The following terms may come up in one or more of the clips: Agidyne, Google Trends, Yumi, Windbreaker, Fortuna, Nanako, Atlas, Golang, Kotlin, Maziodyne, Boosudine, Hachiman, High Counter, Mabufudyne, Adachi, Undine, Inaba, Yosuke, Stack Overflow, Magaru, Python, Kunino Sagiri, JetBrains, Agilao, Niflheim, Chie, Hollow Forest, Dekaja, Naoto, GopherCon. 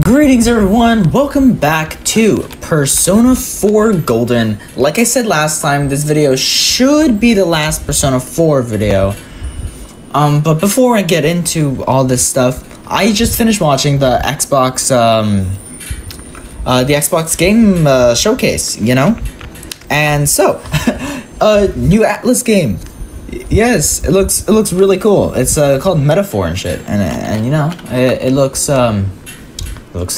Greetings everyone, welcome back to Persona 4 Golden. Like I said last time, this video should be the last Persona 4 video. But before I get into all this stuff, I just finished watching the Xbox game showcase, you know? And so, new Atlas game. Yes, it looks really cool. It's called Metaphor and shit, and you know, it looks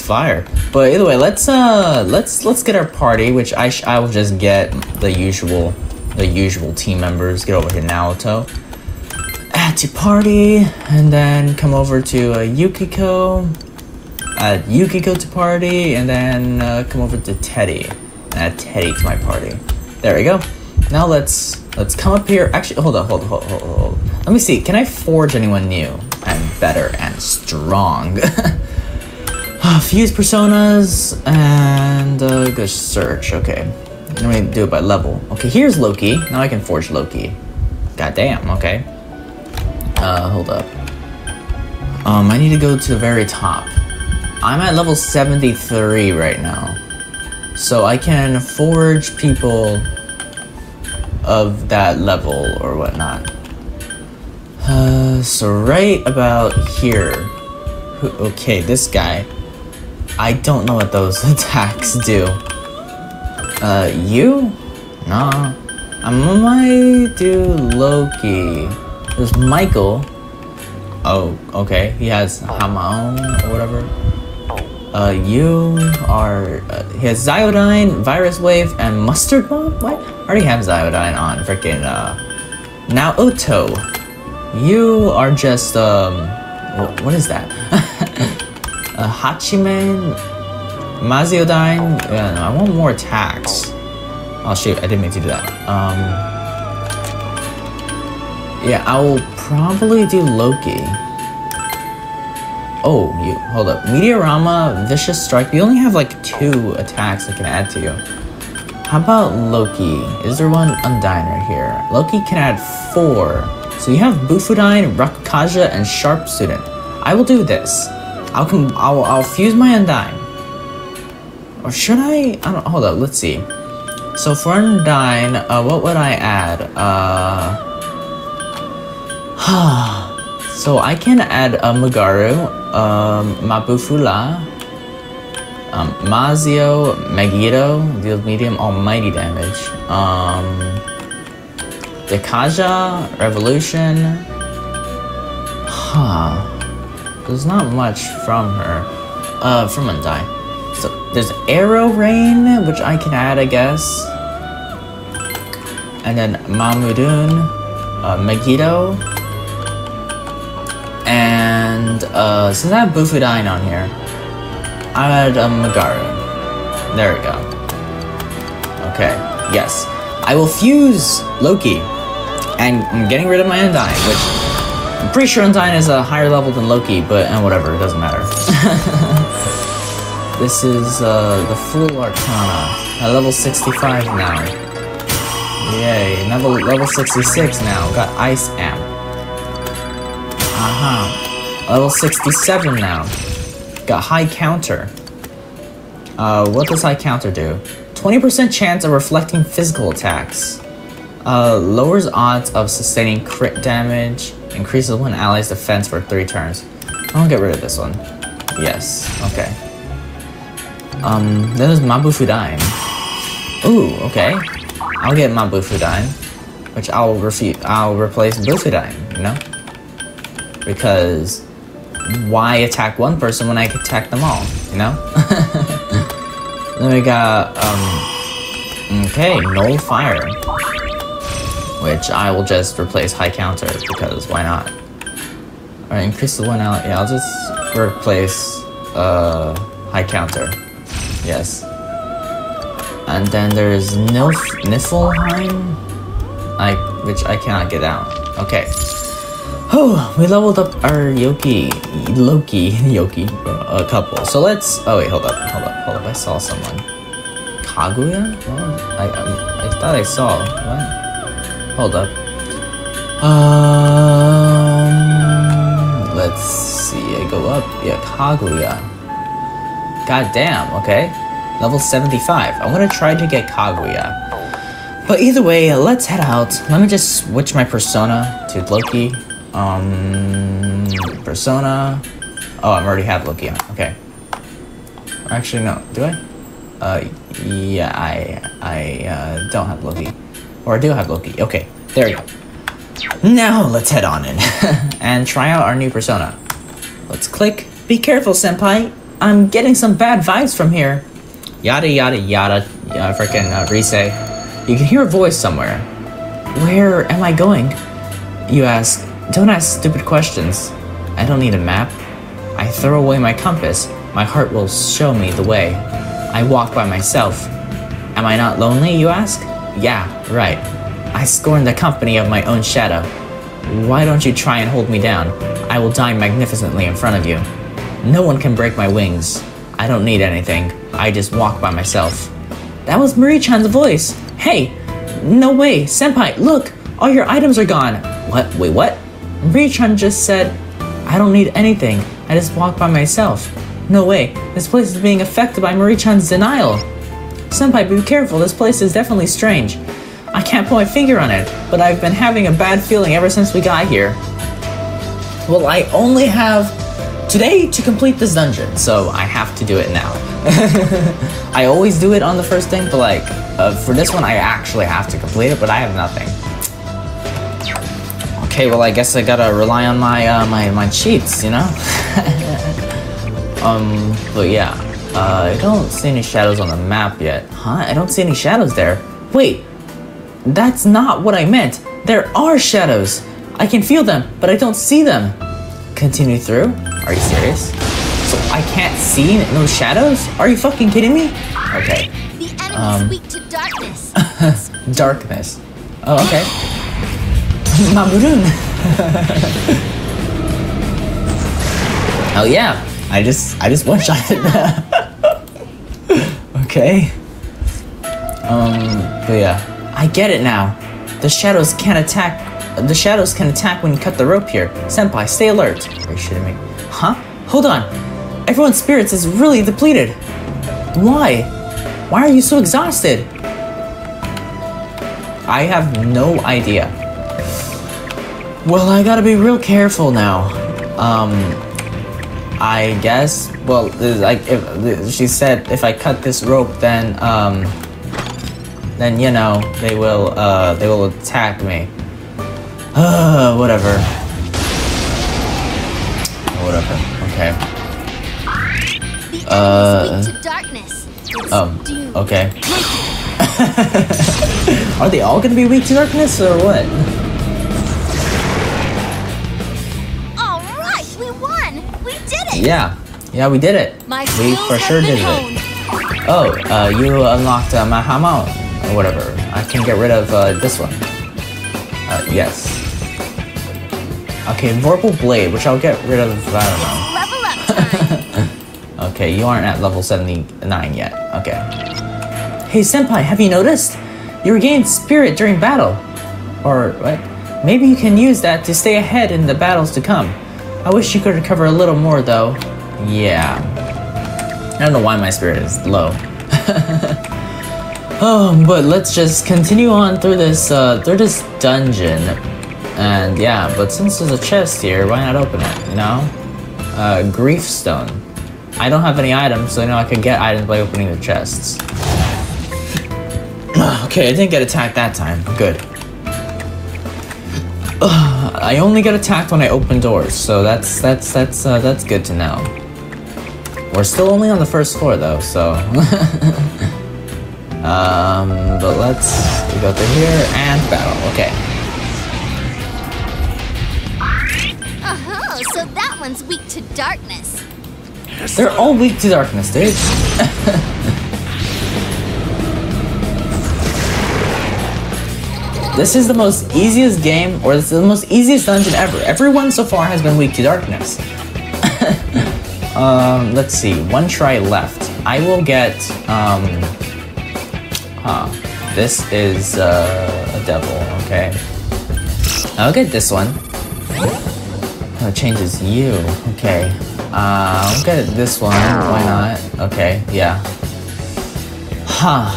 fire. But either way, let's get our party, which I will just get the usual team members. Get over to Naoto, add to party, and then come over to Yukiko, add Yukiko to party, and then come over to Teddy, and add Teddy to my party. There we go. Now let's come up here. Actually, hold on. Let me see. Can I forge anyone new and better and strong? Fuse personas and go search. Okay, let me do it by level. Okay, here's Loki. Now I can forge Loki. Goddamn. Okay. Hold up. I need to go to the very top. I'm at level 73 right now, so I can forge people of that level or whatnot. So right about here. Okay, this guy. I don't know what those attacks do. You? Nah. I might do Loki. There's Michael. Oh, okay. He has Hamao or whatever. You are... he has Ziodyne, Virus Wave, and Mustard Bomb? What? I already have Ziodyne on freaking Naoto. You are just what is that? Hachiman, Maziodyne. No, I want more attacks. Oh shoot, I didn't mean to do that. Yeah, I will probably do Loki. Oh, you hold up. Meteorama, Vicious Strike. You only have like 2 attacks I can add to you. How about Loki? Is there one? Undine right here. Loki can add 4. So you have Bufudyne, Rakukaja, and Sharp Student. I will do this. I'll fuse my Undine. Or should I? I don't. Hold up. Let's see. So for Undine, what would I add? So I can add Magaru, Mabufula, Mazio, Megiddo, deals medium almighty damage. Dekaja, Revolution. There's not much from her. From Undine. So there's Arrow Rain, which I can add, I guess. And then Mamudoon, Megiddo. And since I have Bufudyne on here, I'll add Magaru. There we go. Okay, yes. I will fuse Loki, and I'm getting rid of my Undine, which I'm pretty sure Undine is a higher level than Loki, but whatever, it doesn't matter. This is the full Arcana at level 65 now. Yay, level 66 now. Got Ice Amp. Level 67 now. Got High Counter. What does High Counter do? 20% chance of reflecting physical attacks. Lowers odds of sustaining crit damage. Increases one ally's defense for 3 turns. I'll get rid of this one. Yes. Okay. Then there's Mabufudyne. Ooh, okay. I'll get Mabufudyne, which I'll replace Bufudyne, you know? Because why attack one person when I could attack them all, you know? Then we got, okay, Null Fire, which I will just replace High Counter, because why not? Alright, increase the one out, yeah, I'll just replace, High Counter, yes. And then there's Niflheim, which I cannot get out, okay. Oh, we leveled up our Loki, a couple. So let's, oh wait, hold up, I saw someone. Kaguya? Oh, I thought I saw, what? Hold up. Let's see, I go up, yeah, Kaguya. God damn, okay. Level 75. I want to try to get Kaguya. But either way, let's head out. Let me just switch my persona to Loki. Persona. Oh, I've already had Loki on. Okay. Actually, no. Do I? Yeah, I don't have Loki. Or I do have Loki. Okay, there we go. Now, let's head on in and try out our new persona. Let's click. Be careful, senpai. I'm getting some bad vibes from here. Yada yada yada. Freaking Rise. You can hear a voice somewhere. Where am I going? You ask. Don't ask stupid questions. I don't need a map. I throw away my compass. My heart will show me the way. I walk by myself. Am I not lonely, you ask? Yeah, right. I scorn the company of my own shadow. Why don't you try and hold me down? I will die magnificently in front of you. No one can break my wings. I don't need anything. I just walk by myself. That was Marie-chan's voice. Hey, no way, senpai, look, all your items are gone. What? Wait, what? Marie-chan just said, I don't need anything. I just walk by myself. No way, this place is being affected by Marie-chan's denial. Senpai, be careful, this place is definitely strange. I can't put my finger on it, but I've been having a bad feeling ever since we got here. Well, I only have today to complete this dungeon, so I have to do it now. I always do it on the first thing, but like, for this one I actually have to complete it, but I have nothing. Okay, well I guess I gotta rely on my, my cheats, you know? But yeah, I don't see any shadows on the map yet. Huh? I don't see any shadows there. Wait, that's not what I meant. There are shadows. I can feel them, but I don't see them. Continue through? Are you serious? So I can't see no shadows? Are you fucking kidding me? Okay. The enemy is weak to darkness. Darkness. Oh, okay. Mamudoon. Oh yeah. I just one-shotted that. Okay. But yeah. I get it now. The shadows can't attack. The shadows can attack when you cut the rope here. Senpai, stay alert. Are you shitting me? Huh? Hold on. Everyone's spirits is really depleted. Why? Why are you so exhausted? I have no idea. Well, I gotta be real careful now. I guess, well, like, she said if I cut this rope, then, you know, they will attack me. Whatever. Whatever. Okay. Oh, okay. Are they all gonna be weak to darkness or what? All right, we won. We did it. Yeah. Yeah, we did it. We for sure did it. Oh, you unlocked my hamon or whatever. I can get rid of this one. Yes. Okay, Vorpal Blade, which I'll get rid of, I don't know. Okay, you aren't at level 79 yet. Okay. Hey, senpai, have you noticed? You regained spirit during battle. Or what? Maybe you can use that to stay ahead in the battles to come. I wish you could recover a little more, though. Yeah. I don't know why my spirit is low. Oh, but let's just continue on through this dungeon. And yeah, but since there's a chest here, why not open it, you know? Grief Stone. I don't have any items, so you know I could get items by opening the chests. Okay, I didn't get attacked that time. Good. I only get attacked when I open doors, so that's good to know. We're still only on the first floor though, so... but let's go through here and battle. Okay. Oh, so that one's weak to darkness. They're all weak to darkness, dude. This is the most easiest game, or this is the most easiest dungeon ever. Everyone so far has been weak to darkness. Let's see. One try left. I will get. This is a devil, okay. I'll get this one. Oh, it changes you, okay. Look at this one. Why not? Okay, yeah. Huh.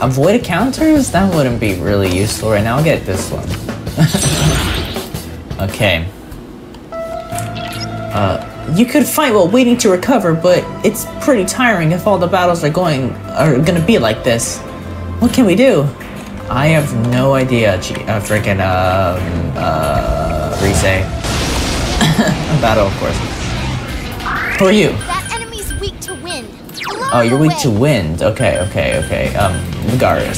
Avoided counters? That wouldn't be really useful right now. I'll get this one. Okay. You could fight while waiting to recover, but it's pretty tiring if all the battles are gonna be like this. What can we do? I have no idea, Rise. Battle, of course. Who are you? That enemy's weak to wind. Oh, you're weak to wind. Okay, okay, okay. Magaru.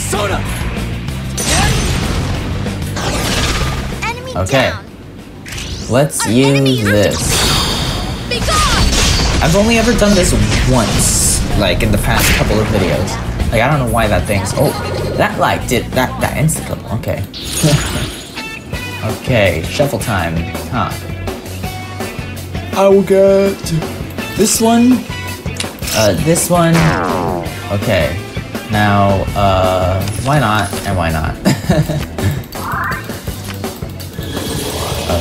Okay. Let's use this. I've only ever done this once, like in the past couple of videos. Like I don't know why that thing's. Oh, that like did that insta kill. Okay. Okay, shuffle time, huh? I will get this one. This one. Okay. Now, why not and why not?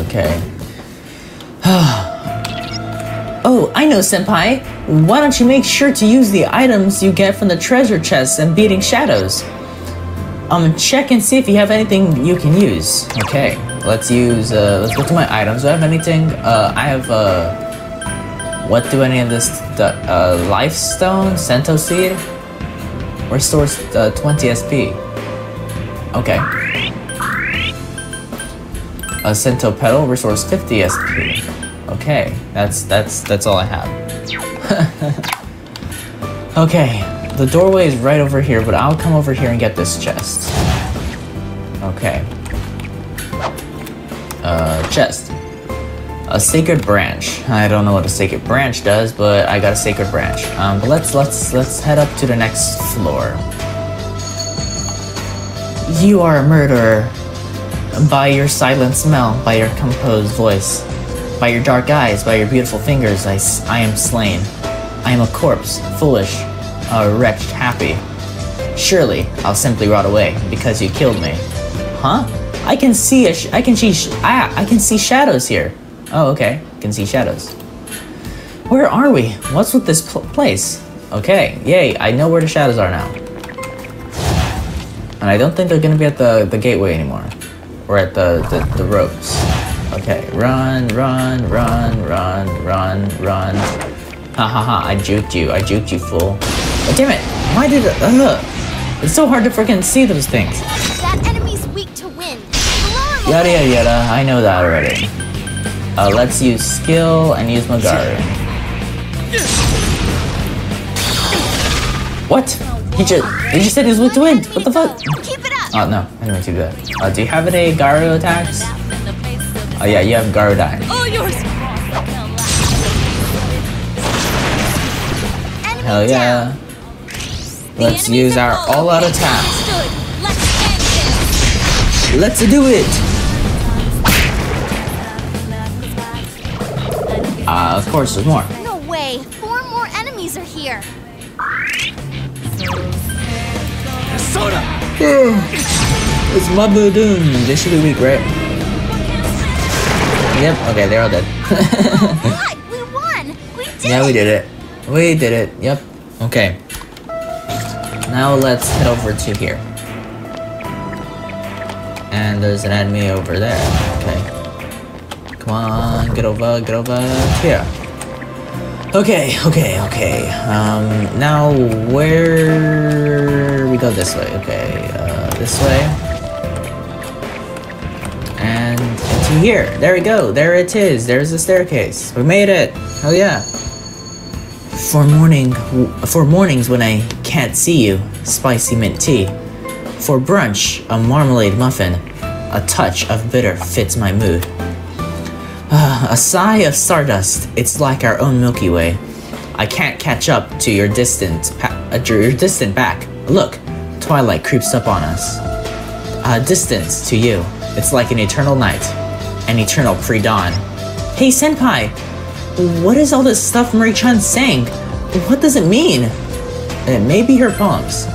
Okay. Oh, I know, Senpai. Why don't you make sure to use the items you get from the treasure chests and beating shadows? Check and see if you have anything you can use. Okay, let's use, let's go to my items. Do I have anything? I have, what do any of this, Life Stone, Cento Seed? Restores, 20 SP. Okay. A Cento Petal restores 50 SP. Okay, that's all I have. Okay, the doorway is right over here, but I'll come over here and get this chest. Okay. Chest. A sacred branch. I don't know what a sacred branch does, but I got a sacred branch. But let's head up to the next floor. You are a murderer. By your silent smell, by your composed voice. By your dark eyes, by your beautiful fingers, I am slain. I am a corpse, foolish, a wretched happy. Surely, I'll simply rot away because you killed me. Huh? I can see shadows here. Oh, okay. I can see shadows. Where are we? What's with this place? Okay, yay! I know where the shadows are now. And I don't think they're gonna be at the gateway anymore, or at the ropes. Okay, run, run, run, run, run, run. Ha ha ha, I juked you, fool. Oh, damn it, why did it, it's so hard to freaking see those things. That enemy's weak to wind. Yada yada yada, I know that already. Let's use skill and use Magaru. What? He just said he was weak to wind, what the fuck? Keep it up. Oh no, I didn't mean to do that. Do you have any Garu attacks? Oh yeah, you have Garuda. Oh, yours. Hell yeah. Let's use our all-out attack. Let's do it. Of course, there's more. No way. 4 more enemies are here. Soda. It's Mabudoon. They should be weak, right? Yep, okay, they're all dead. Oh, God, we won! We did it! Yeah, we did it. We did it, yep. Okay. Now let's head over to here. And there's an enemy over there. Okay. Come on, get over here. Okay, okay, okay. Now where... we go this way, okay. This way. Here, there we go, there it is, there's the staircase. We made it, hell yeah. For mornings when I can't see you, spicy mint tea. For brunch, a marmalade muffin. A touch of bitter fits my mood. A sigh of stardust, it's like our own Milky Way. I can't catch up to your distant back. Look, twilight creeps up on us. Distance to you, it's like an eternal night. An eternal pre-dawn. Hey Senpai, what is all this stuff Marie-chan's saying? What does it mean? It may be her poems.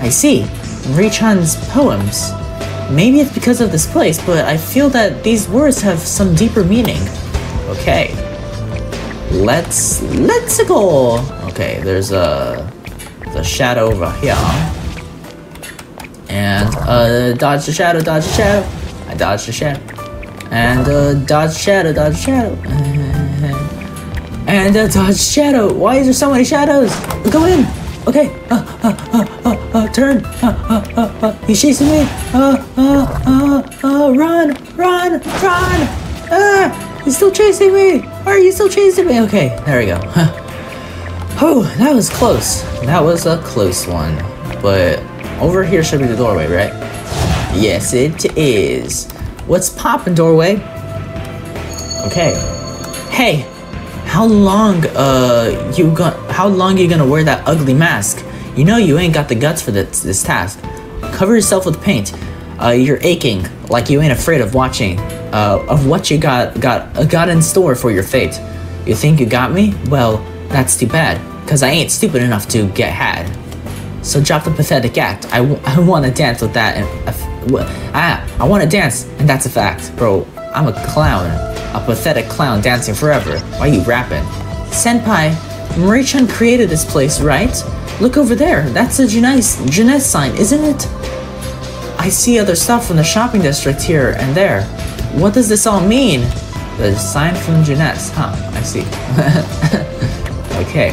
I see, Marie-chan's poems. Maybe it's because of this place, but I feel that these words have some deeper meaning. Okay. Let's go. Okay, there's a shadow over here. And dodge the shadow, dodge the shadow. I dodged the shadow. And dodge shadow, dodge shadow. And dodge shadow. Why is there so many shadows? Go in. Okay. Turn. He's chasing me. Run, run, run. He's still chasing me. Why are you still chasing me? Okay, there we go. Oh, that was close. That was a close one. But over here should be the doorway, right? Yes, it is. What's poppin', doorway? Okay. Hey, how long you gonna wear that ugly mask? You know you ain't got the guts for this task. Cover yourself with paint. You're aching like you ain't afraid of watching of what you got in store for your fate. You think you got me? Well, that's too bad, cause I ain't stupid enough to get had. So drop the pathetic act. I want to dance with that. I want to dance, and that's a fact, bro. I'm a clown, a pathetic clown dancing forever. Why are you rapping? Senpai, Marie-chan created this place, right? Look over there. That's the Jeunesse sign, isn't it? I see other stuff from the shopping district here and there. What does this all mean? The sign from Jeunesse, huh? I see. Okay.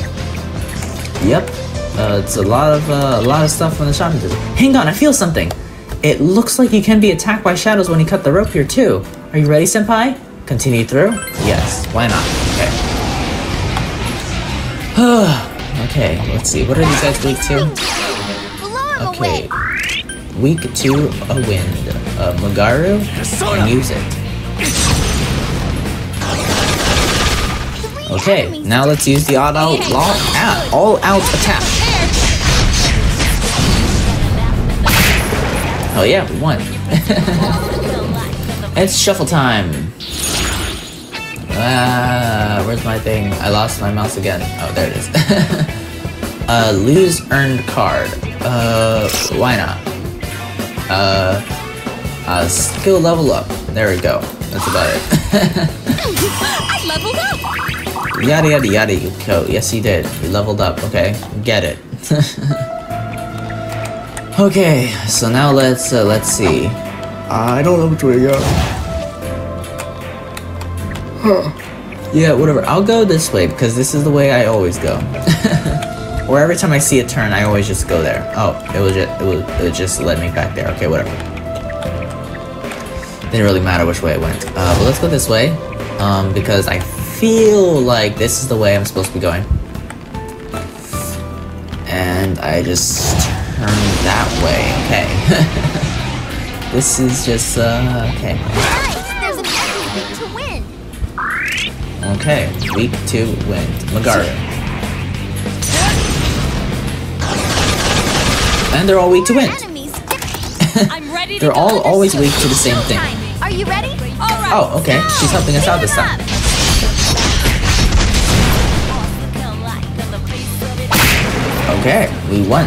Yep. It's a lot of stuff from the shopping district. Hang on, I feel something. It looks like you can be attacked by shadows when you cut the rope here too. Are you ready, senpai? Continue through? Yes. Why not? Okay. Okay. Let's see. What are these guys weak to? Okay. Weak to a wind. Magaru. And use it. Okay. Now let's use the all-out attack. Oh yeah, we won. It's shuffle time. Where's my thing? I lost my mouse again. Oh, there it is. Lose earned card. Why not? Skill level up. There we go. That's about it. I leveled up. Yada yada yada. Yukiko. Yes, you did. You leveled up. Okay, get it. Okay, so now let's see. I don't know which way to go. Huh. Yeah, whatever. I'll go this way because this is the way I always go. Or every time I see a turn, I always just go there. Oh, it just led me back there. Okay, whatever. Didn't really matter which way it went. But let's go this way because I feel like this is the way I'm supposed to be going. And I just turn that way, okay. This is just, okay. There's an enemy weak to wind. Okay, weak to wind. Magaru. And they're all weak to wind. They're all always weak to the same thing. Are you ready? Oh, okay, she's helping us out this time. Okay, we won.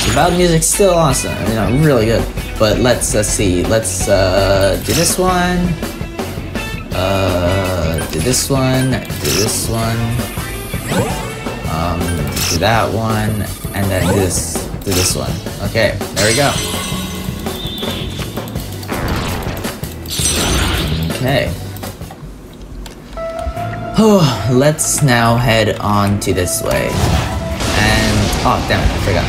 The battle music's still awesome. You know, really good. But let's see. Let's do this one. Do this one. Do this one. Do that one, and then do this one. Okay, there we go. Okay. Oh, let's now head on to this way. And oh damn it,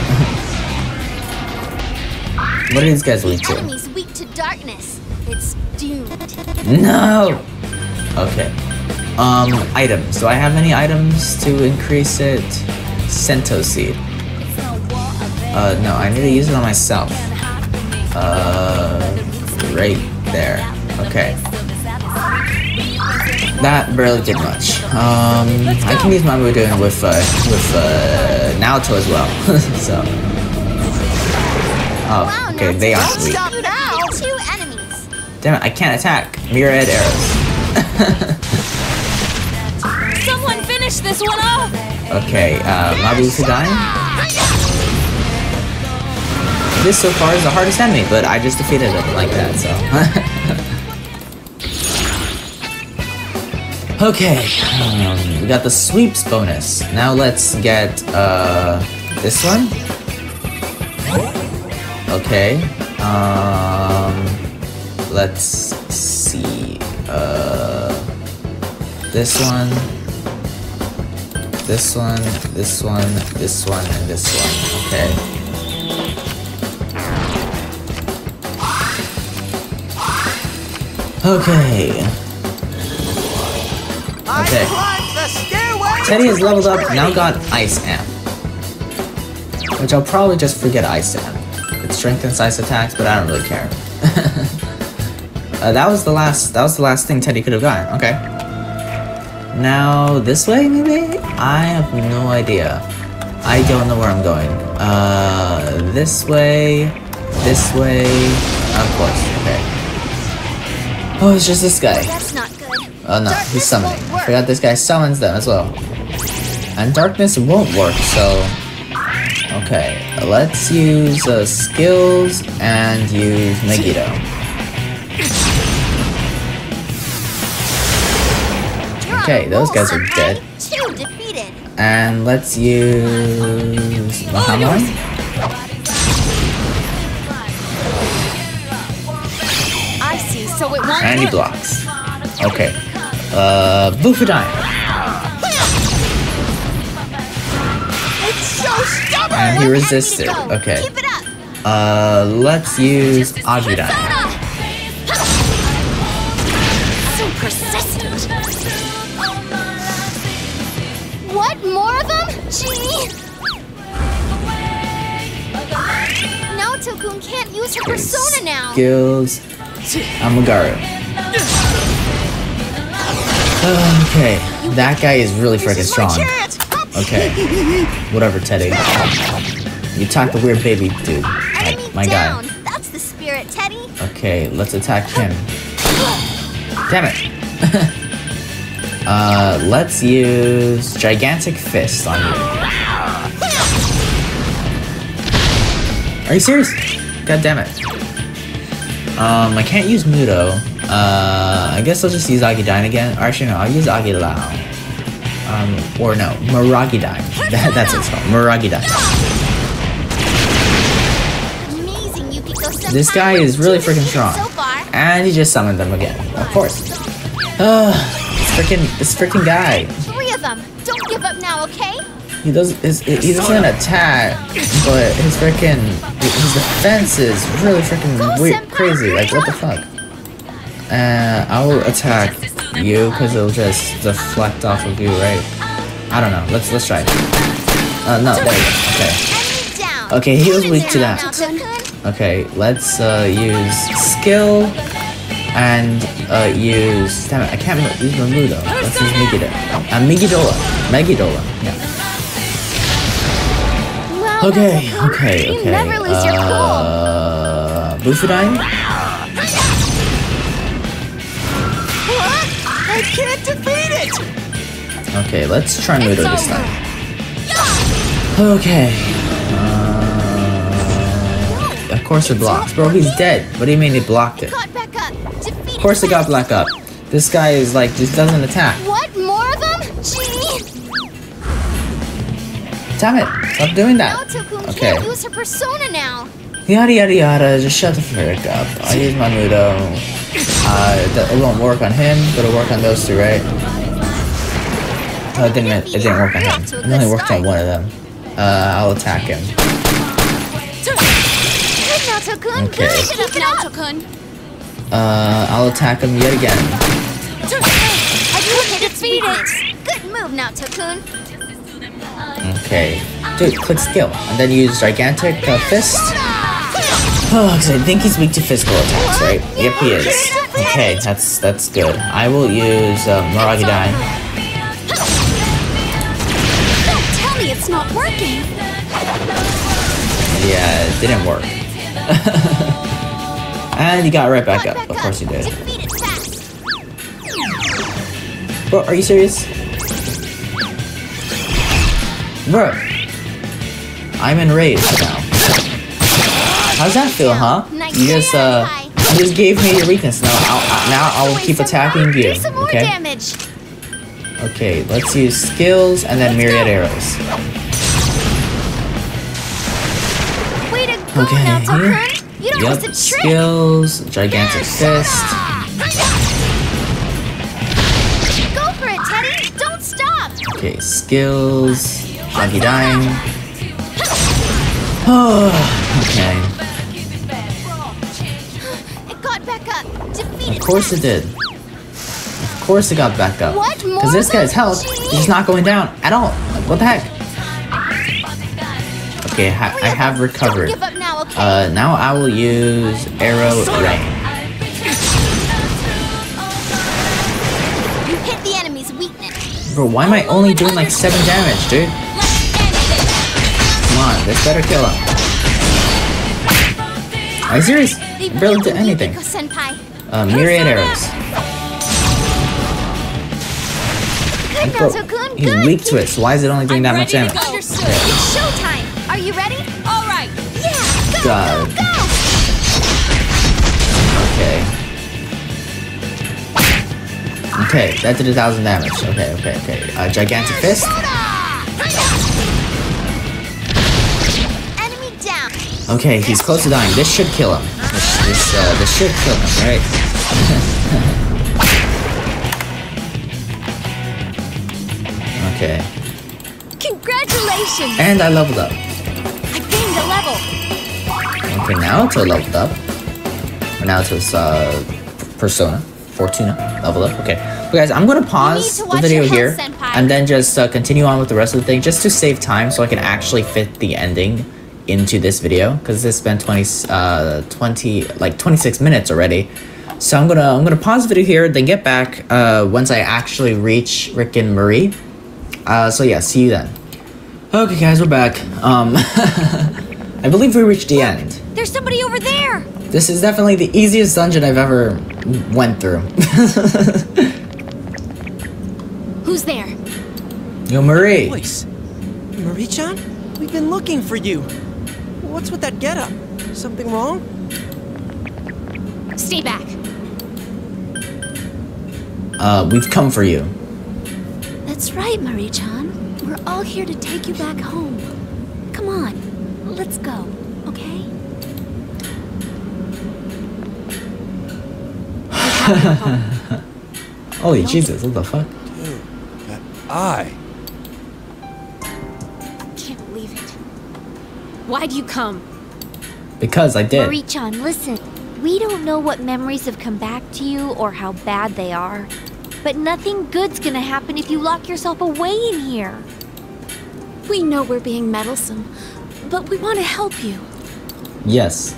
I forgot. What are these guys weak to? Enemy's weak to darkness. It's doomed. No. Okay. Items. Do I have any items to increase it? Cento seed. No, I need to use it on myself. Right there. Okay. That barely did much. I can use Mamudoon with Naoto as well. So, oh, okay, they aren't weak. Damn it, I can't attack. Myriad arrows. Someone finish this one off. Okay, Mabufudyne. This so far is the hardest enemy, but I just defeated it like that. So. Okay, we got the sweeps bonus. Now let's get this one. Okay, let's see, this one, this one, this one, this one, and this one, okay. Okay. Okay. Teddy has leveled up, now got Ice Amp. Which I'll probably just forget Ice Amp. It strengthens ice attacks, but I don't really care. that was the last thing Teddy could have gotten. Okay. Now this way maybe? I have no idea. I don't know where I'm going. This way, this way, of course. Okay. Oh, it's just this guy. That's not good. Oh no, he's summoning. I forgot this guy summons them as well. And darkness won't work, so... Okay, let's use skills and use Megiddo. Okay, those guys are dead. And let's use Mahamon. And he blocks. Okay, Bufudyne. And he resisted. Okay. Let's use Agidyne. So persistent. What, more of them? Gee. Naoto-kun can't use her persona now. Skills. Magaru. Okay. That guy is really freaking strong. Okay. Whatever, Teddy. You attack the weird baby dude. My guy. That's the spirit, Teddy. Okay, let's attack him. Damn it. Let's use Gigantic Fist on you. Are you serious? God damn it. I can't use Mudo. I guess I'll just use Agidyne again. Or actually, no, I'll use Agilao. Or no, Maragidyne. That's what's called, Maragidyne. This guy is really freaking strong. And he just summoned them again, of course. This freaking guy. Three of them. Don't give up now, okay? He doesn't attack, but his defense is really freaking weird, crazy. Like, what the fuck? I will attack you because it'll just deflect off of you, right? I don't know. Let's try it. No, there you go. Okay. Okay, he was weak to that. Okay, let's use skill and use. Damn it, I can't use my Mudo. Let's use Megiddo. Megidola. Megidola. Yeah. Okay. Bufudyne. I can't defeat it! Okay, let's try Mudo this time. Okay. Of course it blocks. Bro, he's dead. What do you mean he blocked it? Of course it got black up. This guy is like, just doesn't attack. What, more of them? Gee! Damn it, stop doing that. Okay. Yada yada yada, just shut the frick up. I'll use my Mudo. It won't work on him, but it'll work on those two, right? No, it didn't work on him. It only worked on one of them. I'll attack him. Okay. I'll attack him yet again. Good move, Naoto-kun. Okay. Dude, click skill. And then use Gigantic Fist. Oh, because I think he's weak to physical attacks, right? Yep, he is. Okay, that's good. I will use Maragidyne. Don't tell me it's not working. Yeah, it didn't work. And he got right back up. Of course he did. Bro, are you serious? Bro, I'm enraged now. How's that feel, huh? You just gave me your weakness. Now I'll keep attacking you. Okay. Okay, let's use skills and then myriad arrows. Way to go, okay. Now, Tucker. You don't miss a trick. Skills, gigantic fist. Go for it, Teddy. Don't stop. Okay, skills, Agidyne. Oh, okay. It got back up. Defeated. Of course it did. Of course it got back up. Because this guy's health is not going down at all. Like, what the heck? Okay, I have recovered. Now, okay? Now I will use Arrow Rain. You hit the enemy's weakness. Bro, why am I only doing like 7 damage, dude? Come on, this better kill him. Are you serious? I barely did anything. Myriad arrows. Bro, he's weak to it, so why is it only doing that much damage? It's showtime. Are you ready? All right. Yeah. Go, God. Go, go. Okay. Okay, that did 1,000 damage. Okay, okay, okay. Gigantic fist. Enemy down. Okay, he's close to dying. This should kill him. This should kill him, right? Okay. Congratulations! And I leveled up. I gained a level. Okay, Naoto leveled up. Naoto's persona, Fortuna, leveled up. Okay, but guys, I'm gonna pause the video here and then just continue on with the rest of the thing, just to save time, so I can actually fit the ending into this video, because it's been 26 minutes already. So I'm gonna pause the video here, then get back once I actually reach Rick and Marie. So yeah, see you then. Okay guys, we're back. I believe we reached the end. There's somebody over there! This is definitely the easiest dungeon I've ever went through. Who's there? Yo, Marie. Marie-chan? We've been looking for you. What's with that getup? Something wrong? Stay back. We've come for you. That's right, Marie-chan. We're all here to take you back home. Come on, let's go, okay? Holy Jesus, what the fuck? Dude, that eye. I can't believe it. Why'd you come? Because I did. Marie-chan, listen. We don't know what memories have come back to you or how bad they are. But nothing good's gonna happen if you lock yourself away in here. We know we're being meddlesome, but we want to help you. Yes.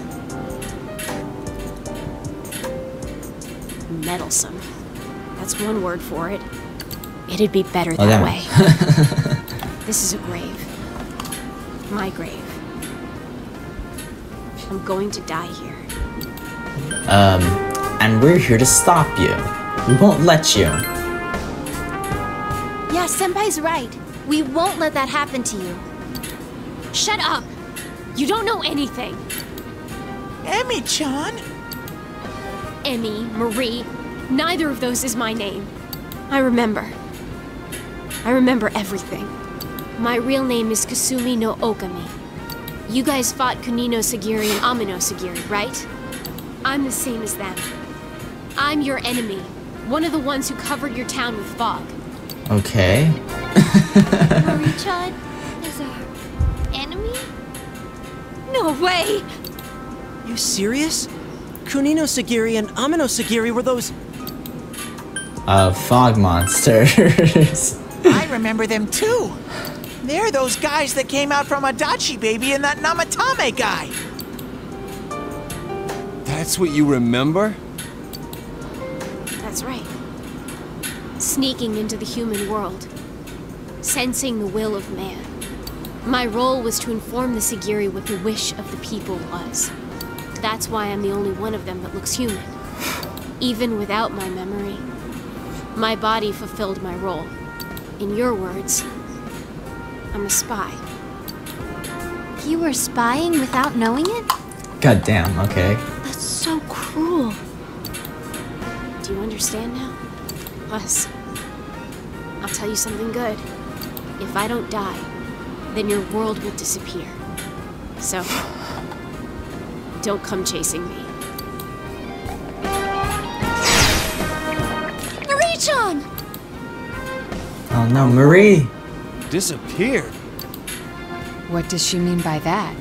Meddlesome. That's one word for it. It'd be better that way. This is a grave. My grave. I'm going to die here. And we're here to stop you. We won't let you. Yeah, Senpai's right. We won't let that happen to you. Shut up! You don't know anything! Emi-chan! Emi, Marie, neither of those is my name. I remember. I remember everything. My real name is Kasumi no Okami. You guys fought Kunino Sagiri and Ameno-sagiri, right? I'm the same as them. I'm your enemy. One of the ones who covered your town with fog. Okay. Marie-chan is our enemy? No way! You serious? Kunino Sagiri and Ameno-sagiri were those... fog monsters. I remember them too. They're those guys that came out from Adachi, baby, and that Namatame guy. That's what you remember? That's right. Sneaking into the human world. Sensing the will of man. My role was to inform the Sagiri what the wish of the people was. That's why I'm the only one of them that looks human. Even without my memory. My body fulfilled my role. In your words, I'm a spy. You were spying without knowing it? God damn, okay. That's so cruel. Do you understand now? Us. I'll tell you. tell you something good. If I don't die, then your world will disappear. So, don't come chasing me. Marie-chan! Oh no, Marie! Disappeared? What does she mean by that?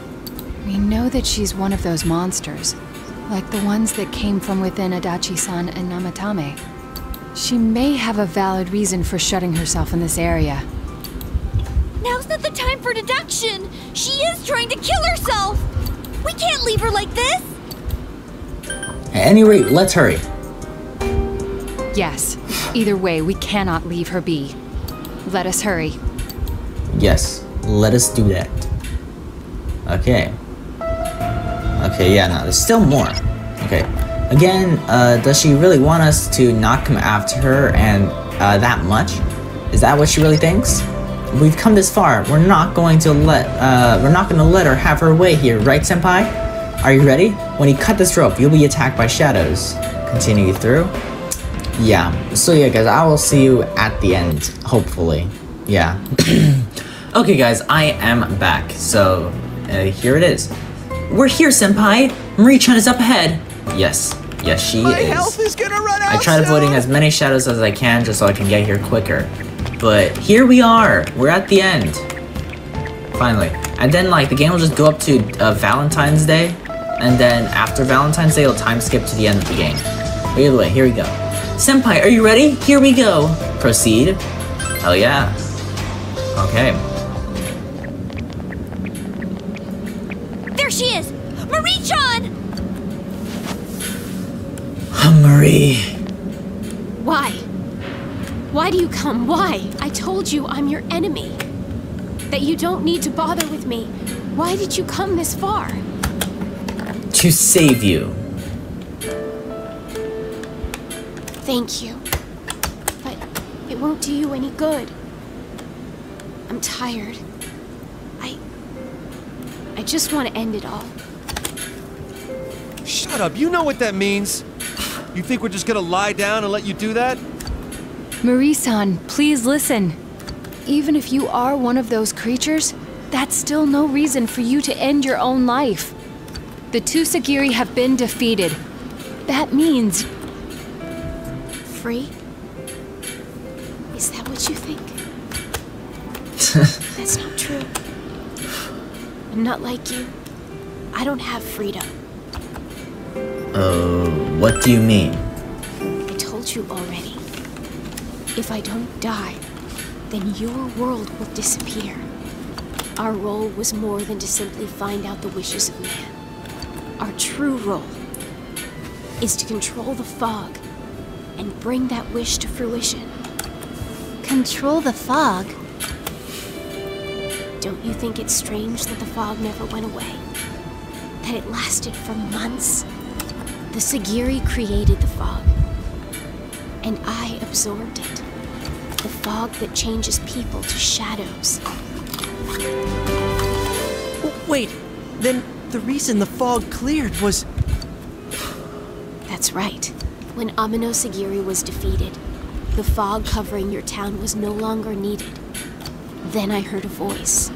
We know that she's one of those monsters, like the ones that came from within Adachi-san and Namatame. She may have a valid reason for shutting herself in this area. Now's not the time for deduction! She is trying to kill herself! We can't leave her like this! At any rate, let's hurry. Yes. Either way, we cannot leave her be. Let us hurry. Yes. Let us do that. Okay. Okay, yeah, no, there's still more. Okay. Again, does she really want us to not come after her and that much? Is that what she really thinks? We've come this far. We're not going to let her have her way here, right, Senpai? Are you ready? When you cut this rope, you'll be attacked by shadows. Continue through. Yeah. So yeah, guys, I will see you at the end, hopefully. Yeah. Okay, guys, I am back. So here it is. We're here, Senpai. Marie-chan is up ahead. Yes. Yes, she is. My health is gonna run out. I tried avoiding as many shadows as I can just so I can get here quicker. But here we are! We're at the end! Finally. And then, like, the game will just go up to Valentine's Day, and then after Valentine's Day, it'll time skip to the end of the game. But either way, here we go. Senpai, are you ready? Here we go! Proceed. Hell yeah. Okay. There she is! Marie-chan! Oh, Marie. Why? Why do you come? Why? I told you I'm your enemy. That you don't need to bother with me. Why did you come this far? To save you. Thank you. But it won't do you any good. I'm tired. I just want to end it all. Shut up. You know what that means. You think we're just gonna lie down and let you do that? Marie-san, please listen. Even if you are one of those creatures, that's still no reason for you to end your own life. The two Sagiri have been defeated. That means... free? Is that what you think? That's not true. I'm not like you. I don't have freedom. Oh, what do you mean? I told you already. If I don't die, then your world will disappear. Our role was more than to simply find out the wishes of man. Our true role is to control the fog and bring that wish to fruition. Control the fog? Don't you think it's strange that the fog never went away? That it lasted for months? The Sagiri created the fog. And I absorbed it. The fog that changes people to shadows. Wait, then the reason the fog cleared was... That's right. When Ameno-sagiri was defeated, the fog covering your town was no longer needed. Then I heard a voice.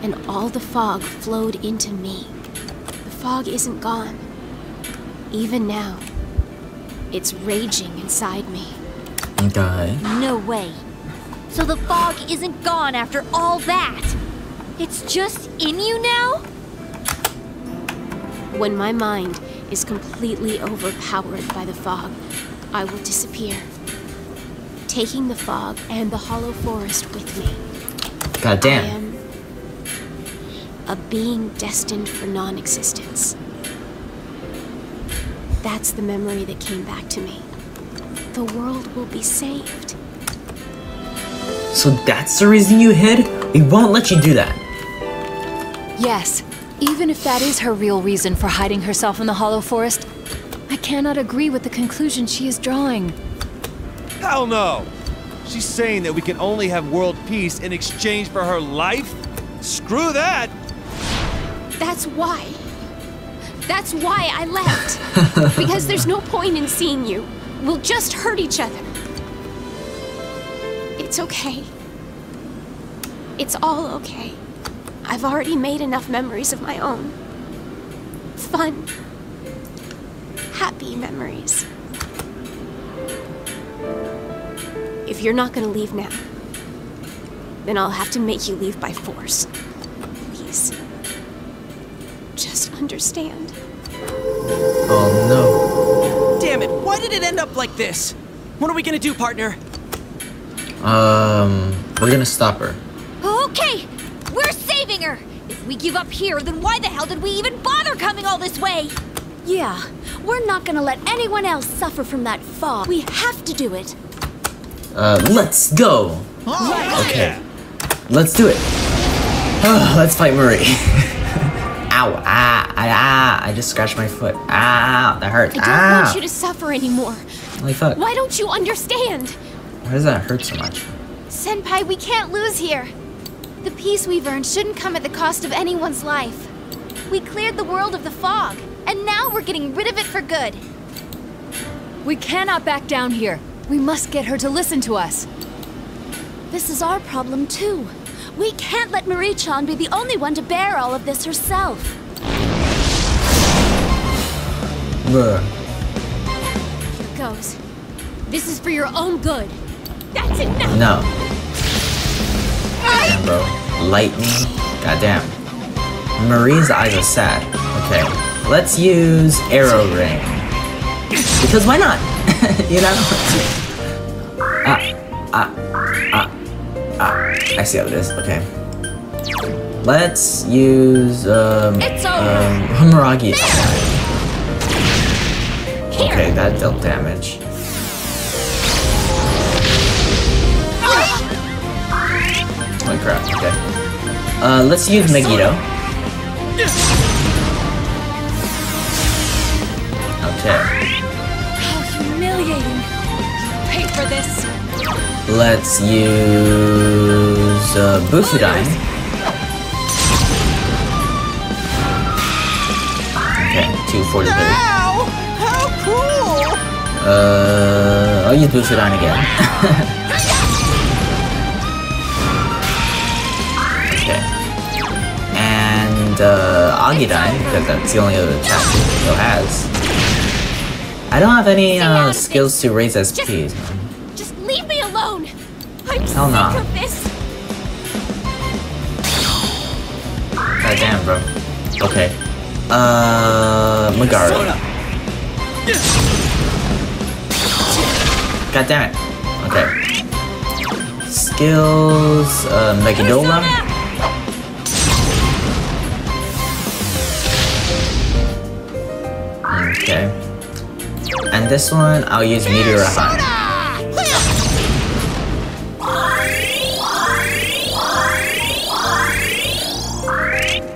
And all the fog flowed into me. The fog isn't gone. Even now. It's raging inside me. Okay. No way. So the fog isn't gone after all that. It's just in you now? When my mind is completely overpowered by the fog, I will disappear. Taking the fog and the Hollow Forest with me. Goddamn. I am a being destined for non-existence. That's the memory that came back to me. The world will be saved. So that's the reason you hid? We won't let you do that. Yes, even if that is her real reason for hiding herself in the Hollow Forest, I cannot agree with the conclusion she is drawing. Hell no! She's saying that we can only have world peace in exchange for her life? Screw that! That's why. That's why I left. Because there's no point in seeing you. We'll just hurt each other. It's okay. It's all okay. I've already made enough memories of my own. Fun. Happy memories. If you're not gonna leave now, then I'll have to make you leave by force. Please. Just understand. Oh no. Damn it, why did it end up like this? What are we gonna do, partner? We're gonna stop her. Okay! We're saving her! If we give up here, then why the hell did we even bother coming all this way? Yeah, we're not gonna let anyone else suffer from that fall. We have to do it. Let's go! Okay. Let's do it. Let's fight Marie. Ow, ah, ah, I just scratched my foot. Ow, that hurts. I don't want you to suffer anymore. Holy fuck. Why don't you understand? Why does that hurt so much? Senpai, we can't lose here. The peace we've earned shouldn't come at the cost of anyone's life. We cleared the world of the fog, and now we're getting rid of it for good. We cannot back down here. We must get her to listen to us. This is our problem, too. We can't let Marie-chan be the only one to bear all of this herself. Bruh. Here goes. This is for your own good. That's enough! No. Damn, bro. Lightning. Goddamn. Marie's eyes are sad. Okay. Let's use Arrow Rain. Because why not? You know? I see how it is. Okay. Let's use Maragidyne. Okay, that dealt damage. Holy crap, okay. Let's use Megiddo. Okay. How humiliating. You pay for this. Let's use Bufudyne. Okay, 243. Wow! How cool! I'll use Bufudyne again. Okay. And Agidyne, because that's the only other attack Bufudyne has. I don't have any skills to raise SPs, man. Hell no. God damn, bro. Okay. Magaru. God damn it. Okay. Skills, Megidola. Okay. And this one, I'll use Meteor High.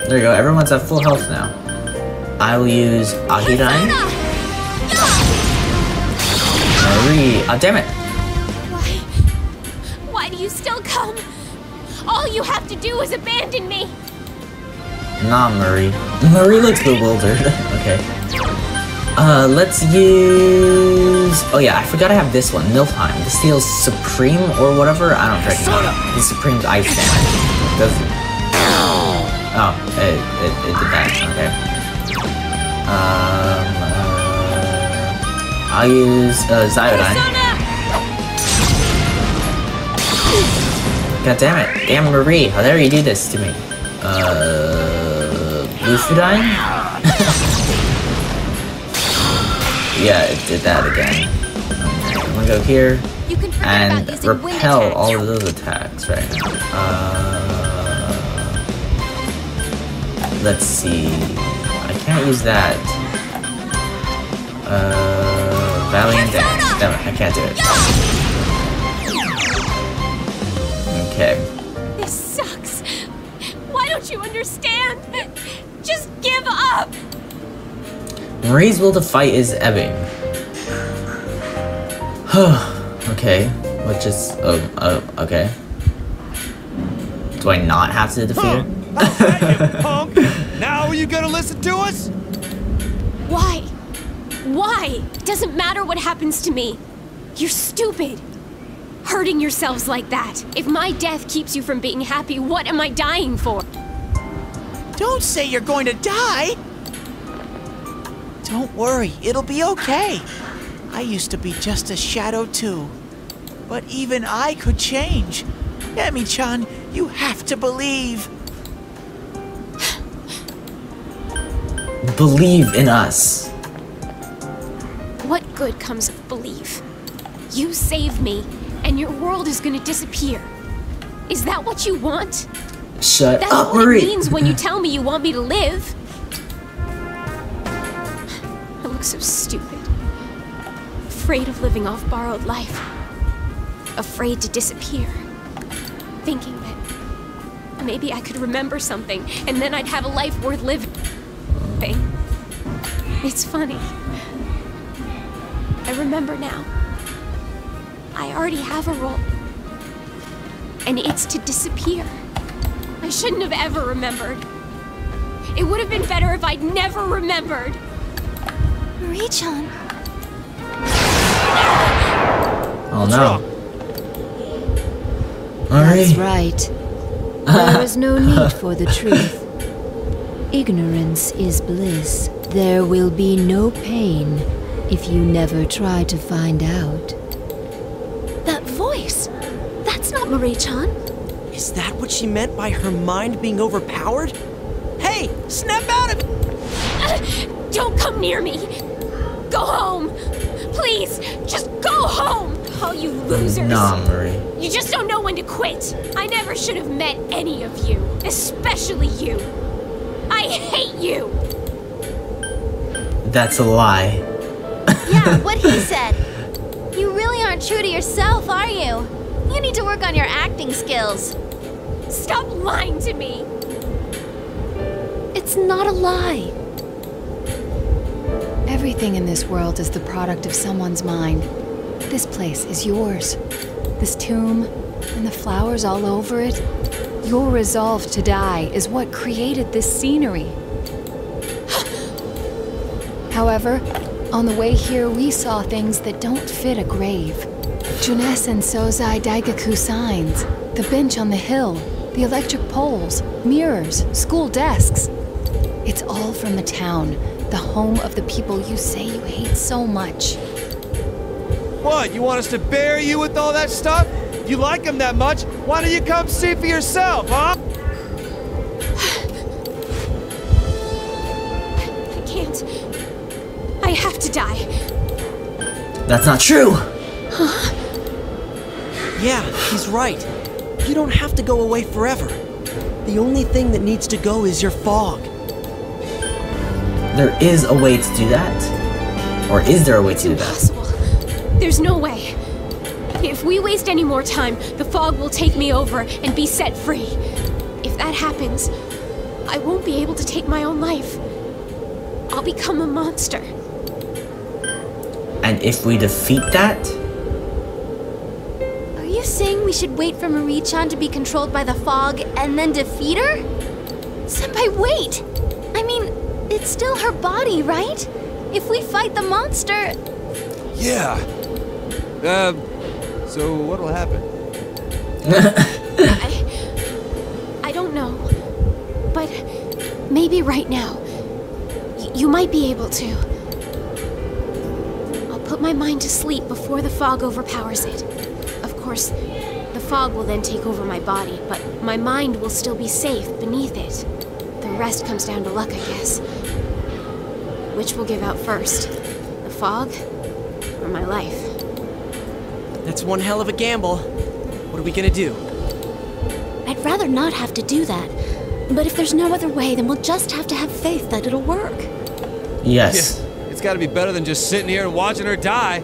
There you go, everyone's at full health now. I will use Agidyne. Marie. Oh, damn it. Why do you still come? All you have to do is abandon me. Nah, Marie. Marie looks bewildered. Okay. Let's use... Oh yeah, I forgot I have this one, Niflheim. This deals Supreme or whatever. I don't freaking know. This Supreme's Ice Amp. Doesn't... Oh, it did that, okay. I'll use Ziodyne. God damn it. Damn Marie, how dare you do this to me? Boosudine? Yeah, it did that again. Okay, I'm gonna go here and repel all of those attacks right now. Let's see. I can't use that. Valiant Dance. Damn it, I can't do it. Okay. This sucks. Why don't you understand? Just give up. Marie's will to fight is ebbing. Okay. What just? Oh, okay. Do I not have to defeat her? I'll you, punk! Now are you gonna listen to us? Why? Why? It doesn't matter what happens to me. You're stupid. hurting yourselves like that? If my death keeps you from being happy, what am I dying for? Don't say you're going to die! Don't worry, it'll be okay. I used to be just a shadow too. But even I could change. Emi-chan, you have to believe. Believe in us. What good comes of belief? You save me, and your world is gonna disappear. Is that what you want? Shut That's up, Marie. That's what it means when you tell me you want me to live. I look so stupid. Afraid of living off borrowed life. Afraid to disappear. Thinking that maybe I could remember something, and then I'd have a life worth living. It's funny. I remember now. I already have a role. And it's to disappear. I shouldn't have ever remembered. It would have been better if I'd never remembered. Marie-chan. Oh no. That's right. There is no need for the truth. Ignorance is bliss. There will be no pain if you never try to find out. That voice! That's not Marie-chan. Is that what she meant by her mind being overpowered? Hey, snap out of it! Don't come near me! Go home! Please, just go home! Oh, you losers! Nah, Marie. You just don't know when to quit. I never should have met any of you, especially you. I hate you! That's a lie. Yeah, what he said. You really aren't true to yourself, are you? You need to work on your acting skills. Stop lying to me! It's not a lie. Everything in this world is the product of someone's mind. This place is yours. This tomb, and the flowers all over it. Your resolve to die is what created this scenery. However, on the way here we saw things that don't fit a grave. Jeunesse and Sozai Daigaku signs, the bench on the hill, the electric poles, mirrors, school desks. It's all from the town, the home of the people you say you hate so much. What, you want us to bury you with all that stuff? You like him that much, why don't you come see for yourself, huh? I can't. I have to die. That's not true! Huh? Yeah, he's right. You don't have to go away forever. The only thing that needs to go is your fog. There is a way to do that? Or is there a way to do that? It's impossible. There's no way. If we waste any more time, the fog will take me over and be set free. If that happens, I won't be able to take my own life. I'll become a monster. And if we defeat that? Are you saying we should wait for Marie-chan to be controlled by the fog and then defeat her? Senpai, wait! I mean, it's still her body, right? If we fight the monster... Yeah. So what'll happen? I don't know, but maybe right now, you might be able to. I'll put my mind to sleep before the fog overpowers it. Of course, the fog will then take over my body, but my mind will still be safe beneath it. The rest comes down to luck, I guess. Which will give out first, the fog or my life? That's one hell of a gamble. What are we gonna do? I'd rather not have to do that. But if there's no other way, then we'll just have to have faith that it'll work. Yes. Yeah, it's gotta be better than just sitting here and watching her die.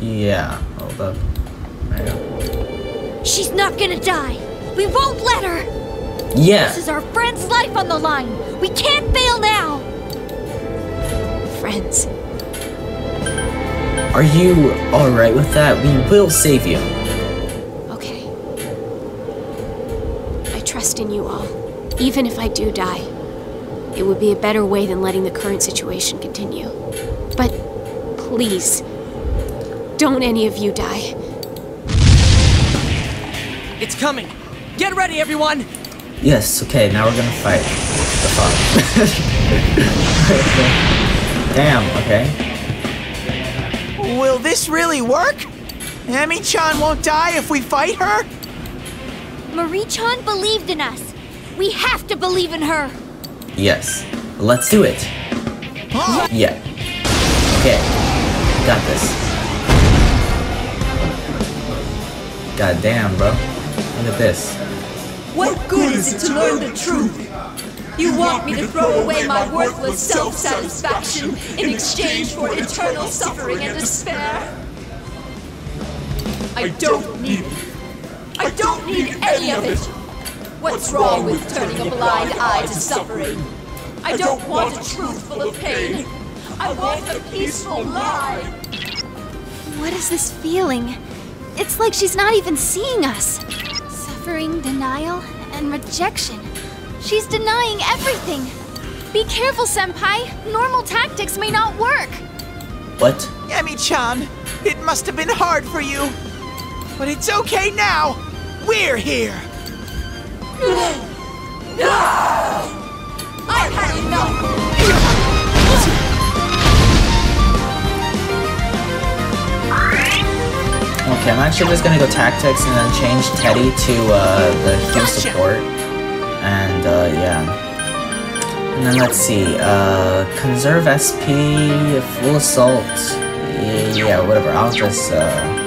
Yeah, hold up. She's not gonna die. We won't let her. Yeah. This is our friend's life on the line. We can't fail now. Friends. Are you alright with that? We will save you. Okay. I trust in you all. Even if I do die, it would be a better way than letting the current situation continue. But please, don't any of you die. It's coming. Get ready, everyone. Yes, okay, now we're gonna fight the fog. Damn, okay. Will this really work? Ami-chan won't die if we fight her? Marie-chan believed in us. We have to believe in her. Yes, let's do it. Oh. Yeah. Okay, got this. God damn, bro. Look at this. What good is it to learn the truth? You want me to throw away my worthless self-satisfaction in exchange for eternal suffering and despair? I don't need any of it. What's wrong with turning a blind eye to suffering? I don't want a truth full of pain. I want a peaceful lie. What is this feeling? It's like she's not even seeing us. Suffering, denial, and rejection. She's denying everything. Be careful, Senpai. Normal tactics may not work. What? Ami-chan, it must have been hard for you. But it's okay now. We're here. No! I've had enough. Okay, I'm actually just gonna go tactics and then change Teddy to the heal support. And yeah. And then let's see, conserve SP, full assault, yeah, whatever, I'll just, do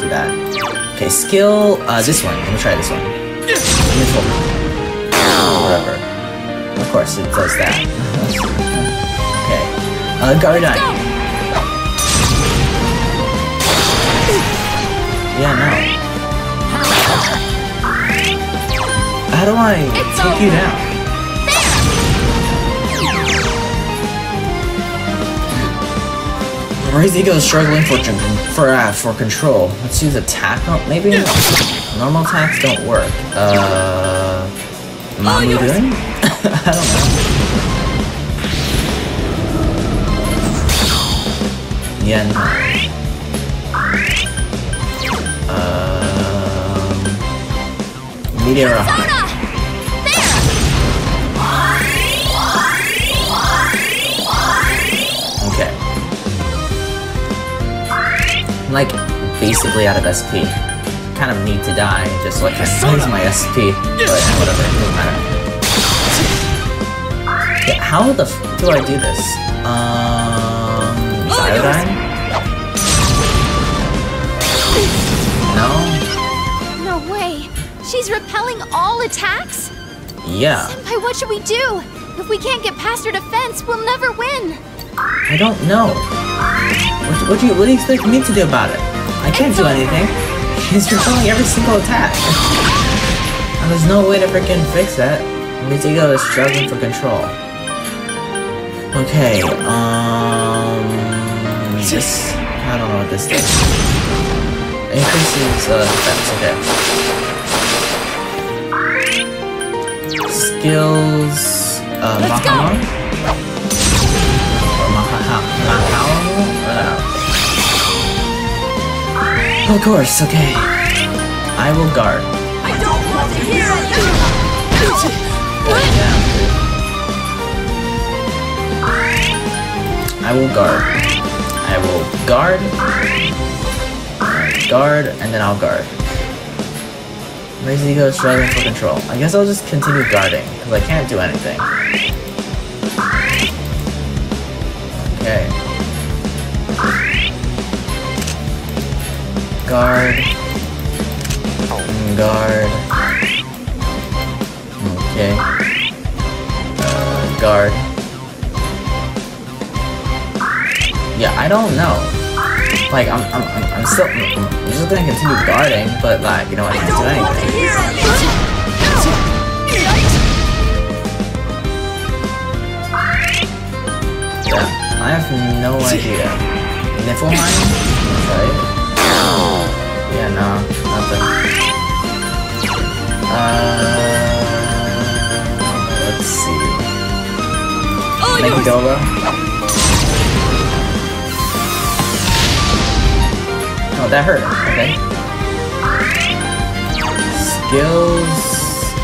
that. Okay, skill, this one, let me try this one. Neutral. Whatever. Of course, it does that. Okay, Guardine. Yeah, no. How do I take you down? Raise Ego is struggling for control. Let's use attack, maybe? Normal attacks don't work. Mamudoon? I don't know. Yeah, no. Meteor Rocket. Like basically out of SP. Kind of need to die just so I can lose my SP. But whatever, it doesn't matter. Yeah, how the f do I do this? Ziodyne? No? No way. She's repelling all attacks? Yeah. Senpai, what should we do? If we can't get past her defense, we'll never win. I don't know. What do you expect me to do about it? I can't do anything. She's repelling every single attack. And there's no way to freaking fix that. Megiddo is struggling for control. Okay, just I don't know what this does. Increases defense, okay. Skills Mahamon. Of course, okay. I will guard. I don't want to hear it. I will guard. I will guard. Guard, and then I'll guard. Raise Ego is struggling for control. I guess I'll just continue guarding, because I can't do anything. Okay. Guard. Guard. Okay. Guard. Yeah, I don't know. Like, I'm still, I'm just gonna continue guarding, but like, you know, I can't do anything. I have no idea. Niflheim? Right? Yeah, no, nothing. Let's see. Megidola? Oh, that hurt. Okay. skills,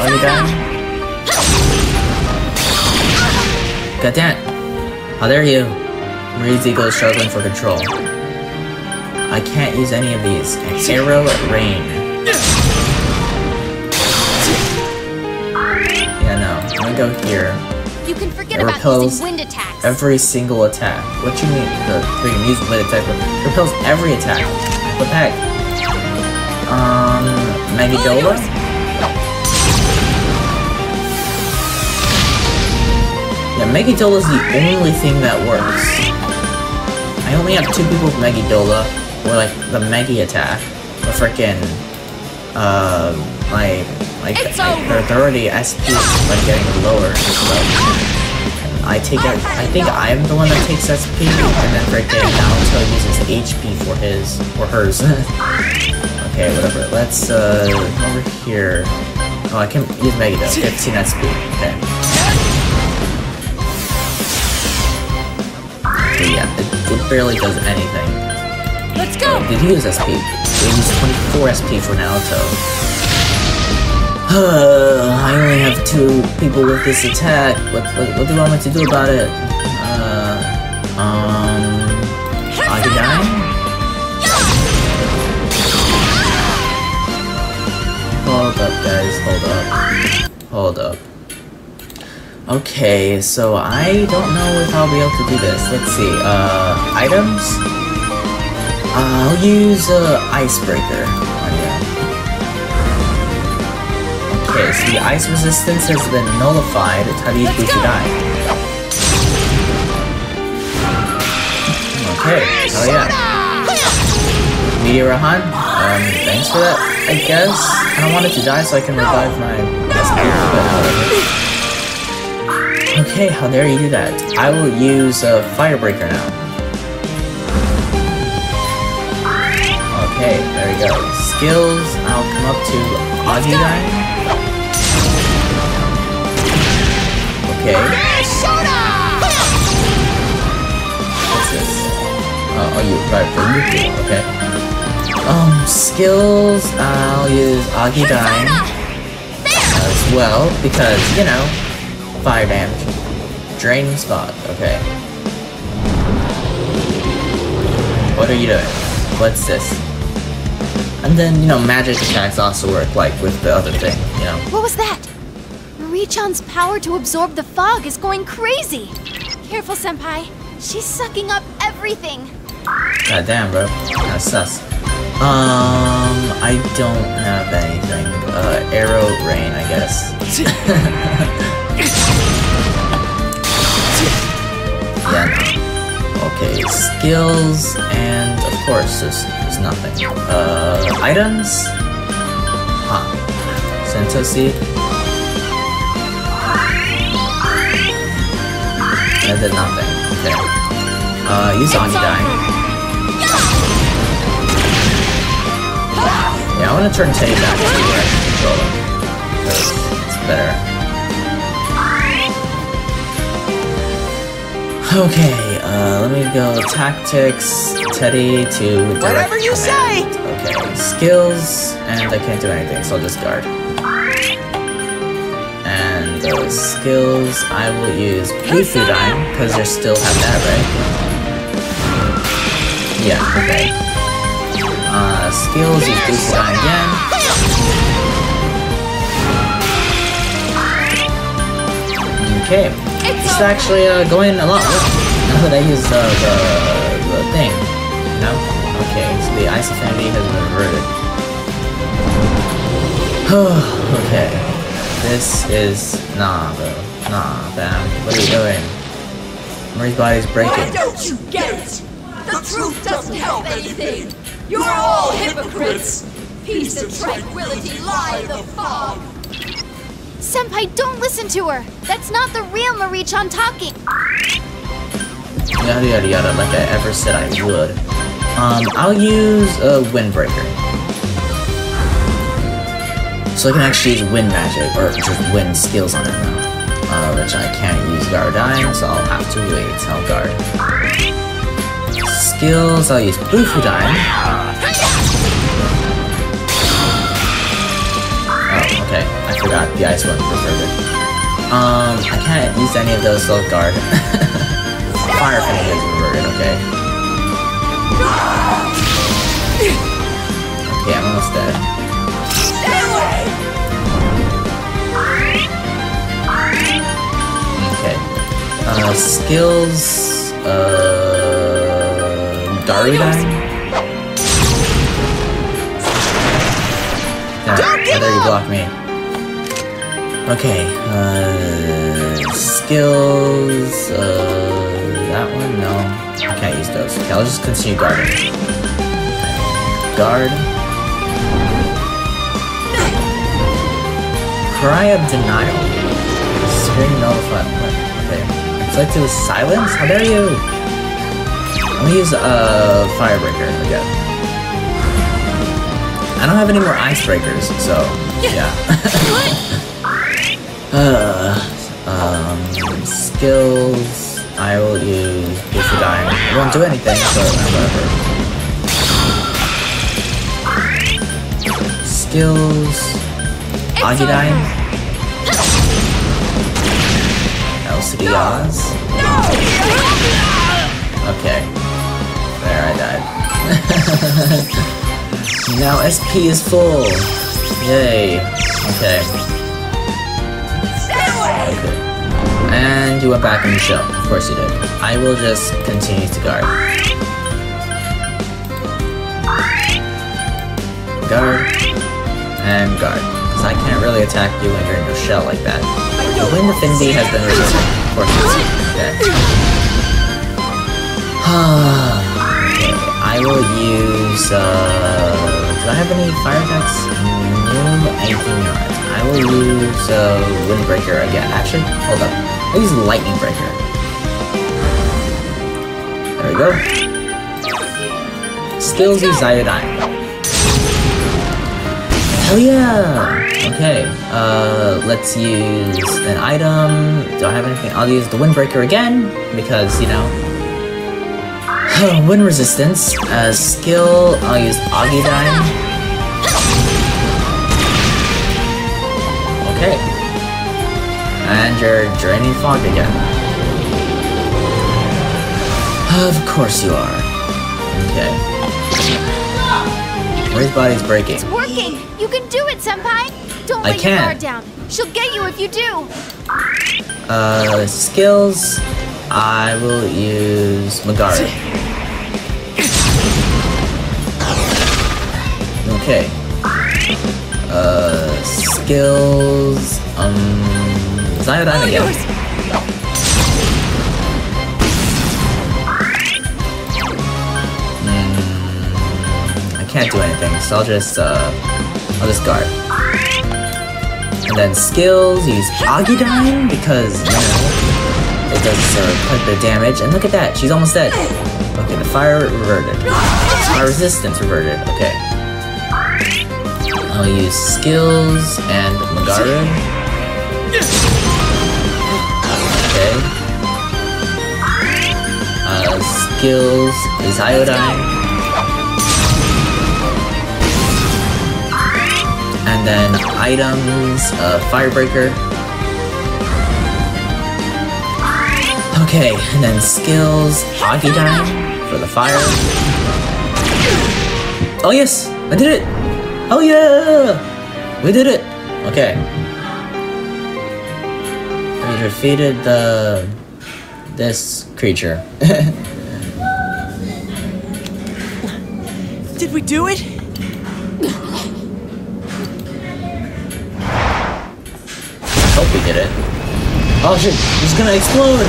Agidyne. God damn it. How dare you? Marie's ego is struggling for control. I can't use any of these. Arrow Rain. Yeah, no. I'm gonna go here. You can forget about using wind attacks. Every single attack. What you mean? The freaking use wind attack. It repels every attack. What the heck? Megidola? Yeah, Megidola's the only thing that works. I only have two people with Megidola, or like the Megi attack. The freaking, her 30 SP is like getting lower. So I take out. I think I'm the one that takes SP, and then freaking Naoto uses HP for his or hers. Okay, whatever. Let's over here. Oh, I can use Megidola. 15 SP. Okay. But yeah, it barely does anything. Let's go! Did he use SP? He used 24 SP for Naoto. I only have two people with this attack. What do I want to do about it? Agidyne? Hold up, guys. Hold up. Okay, so I don't know if I'll be able to do this. Let's see, items? I'll use, Icebreaker. Oh, yeah. Okay, so the ice resistance has been nullified. How do you choose to die? Okay, oh yeah. Meteor Hunt? Thanks for that, I guess. I don't want it to die so I can revive my best character, but okay, how dare you do that? I will use a Firebreaker now. Okay, there we go. Skills, I'll come up to Agidyne. Okay. What's this? Oh, you Firebreaker. Okay. Skills, I'll use Agidyne as well, because, you know, fire damage. Drain spot. Okay. What are you doing? What's this? And then, you know, magic attacks also work, like with the other thing, you know. What was that? Marie-chan's power to absorb the fog is going crazy! Careful, senpai. She's sucking up everything. God damn, bro. That's sus. I don't have anything. Arrow Rain, I guess. Okay, skills, and of course, there's nothing. Items? Huh. Sento seed. That did nothing. Okay. Use Agidyne. Yeah, I want to turn Teddy back to where I can control him. It's better. Okay, let me go tactics, Teddy to direct whatever you command. Say! Okay, skills, and I can't do anything, so I'll just guard. And those skills, I will use Bufudyne, because they still have that, right? Yeah, okay. Skills, use Bufudyne again. Okay. It's actually going a lot now that I used the thing. No? Okay, so the ice affinity has been averted. Okay. This is... nah, bro. Nah, fam. What are you doing? Marie's body's breaking. Why don't you get it? The truth doesn't help anything. You're all hypocrites. Peace and tranquility lie in the fog. Senpai, don't listen to her! That's not the real Marie-chan talking! Yada yada yada, like I ever said I would. I'll use a Windbreaker. So I can actually use wind magic, or just wind skills on it now. Which I can't use Ziodyne, so I'll have to wait. I'll guard. Skills, I'll use Bufudyne. forgot the ice one for further. I can't use any of those slow guard. Fire finish is reverted, okay. Okay, I'm almost dead. Okay. Skills... Darudan? Oh, there you blocked me. Okay, skills, that one, no. I can't use those. Okay, I'll just continue guarding. Guard. Cry of Denial. Spring Nullify. Okay. Select to silence? How dare you? I'm gonna use, Firebreaker again. I don't have any more icebreakers, so yeah. Skills. I will use Bufudyne. It won't do anything, so whatever. Skills. Agidyne. LCD Oz. Okay. There, I died. Now SP is full! Yay! Okay. Okay. And you went back in the shell. Of course you did. I will just continue to guard. Guard. And guard. Because I can't really attack you when you're in your shell like that. The Wind Affinity has been resisted. Of course it's okay. I will use, do I have any fire attacks? No, anything not. I will use, Windbreaker again. Actually, hold up. I'll use Lightning Breaker. There we go. Skills use Ziodyne. Hell yeah! Okay, let's use an item. Do I have anything? I'll use the Windbreaker again, because, you know, wind resistance. Skill, I'll use Agidyne. Okay. And you're draining fog again. Of course you are. Okay. Ray's body's breaking. It's working! You can do it, Senpai! Don't let your guard down. She'll get you if you do! Skills. I will use Magaru. Okay. Skills... Ziodyne again. I can't do anything, so I'll just guard. And then skills, use Agidyne, because, you know, it does quite a bit of damage, and look at that, she's almost dead. Okay, the fire reverted. Fire resistance reverted, okay. I'll use skills and Magaru. Okay. Skills is Ziodyne. And then items, Firebreaker. Okay, and then skills, Agidyne for the fire. Oh yes, I did it! Oh yeah! We did it! Okay. We defeated the... this creature. Did we do it? I hope we did it. Oh shit, it's gonna explode!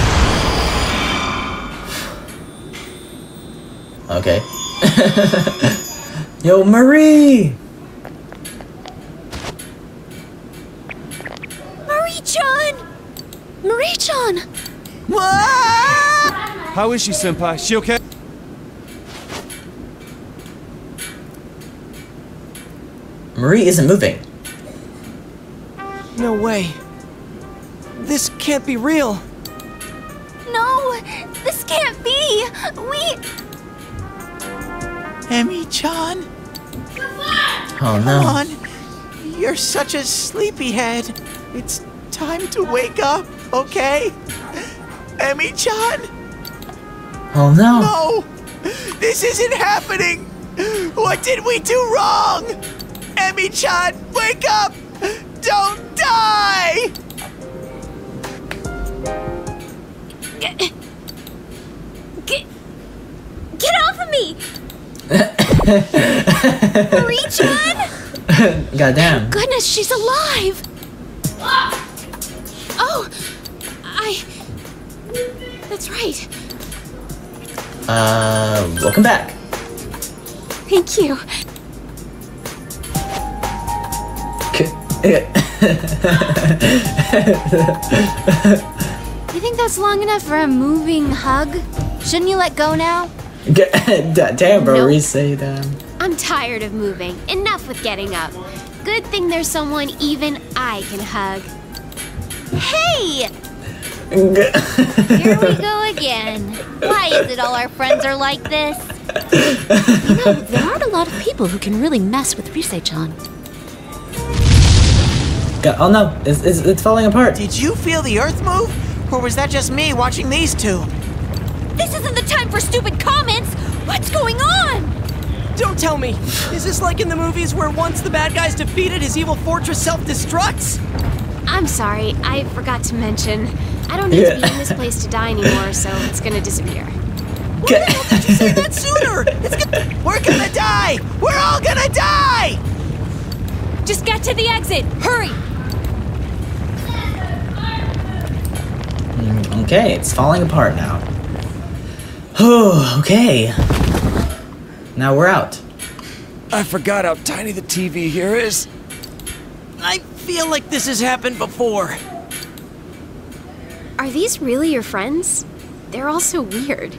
Okay. Yo, Marie! Marie-chan! What? How is she, Senpai? She okay? Marie isn't moving. No way. This can't be real. No, this can't be. We... Emi-chan! Oh no. Come on! You're such a sleepyhead. It's time to wake up, okay? Emi-chan? Oh no. No! This isn't happening! What did we do wrong? Emi-chan, wake up! Don't die! Get off of me! Marie-chan? Goddamn. Goodness, she's alive! Oh! That's right. Welcome back. Thank you. You think that's long enough for a moving hug? Shouldn't you let go now? Damn, bro, nope. Say that. I'm tired of moving. Enough with getting up. Good thing there's someone even I can hug. Hey! Here we go again. Why is it all our friends are like this? You know, there aren't a lot of people who can really mess with Rise-chan. Oh no, it's falling apart. Did you feel the earth move? Or was that just me watching these two? This isn't the time for stupid comments! What's going on? Don't tell me! Is this like in the movies where once the bad guy's defeated, his evil fortress self-destructs? I'm sorry, I forgot to mention. I don't need to be in this place to die anymore, so it's gonna disappear. Why the hell did you say that sooner? We're gonna die! We're all gonna die! Just get to the exit! Hurry! Okay, it's falling apart now. Okay. Now we're out. I forgot how tiny the TV here is. I feel like this has happened before. Are these really your friends? They're all so weird.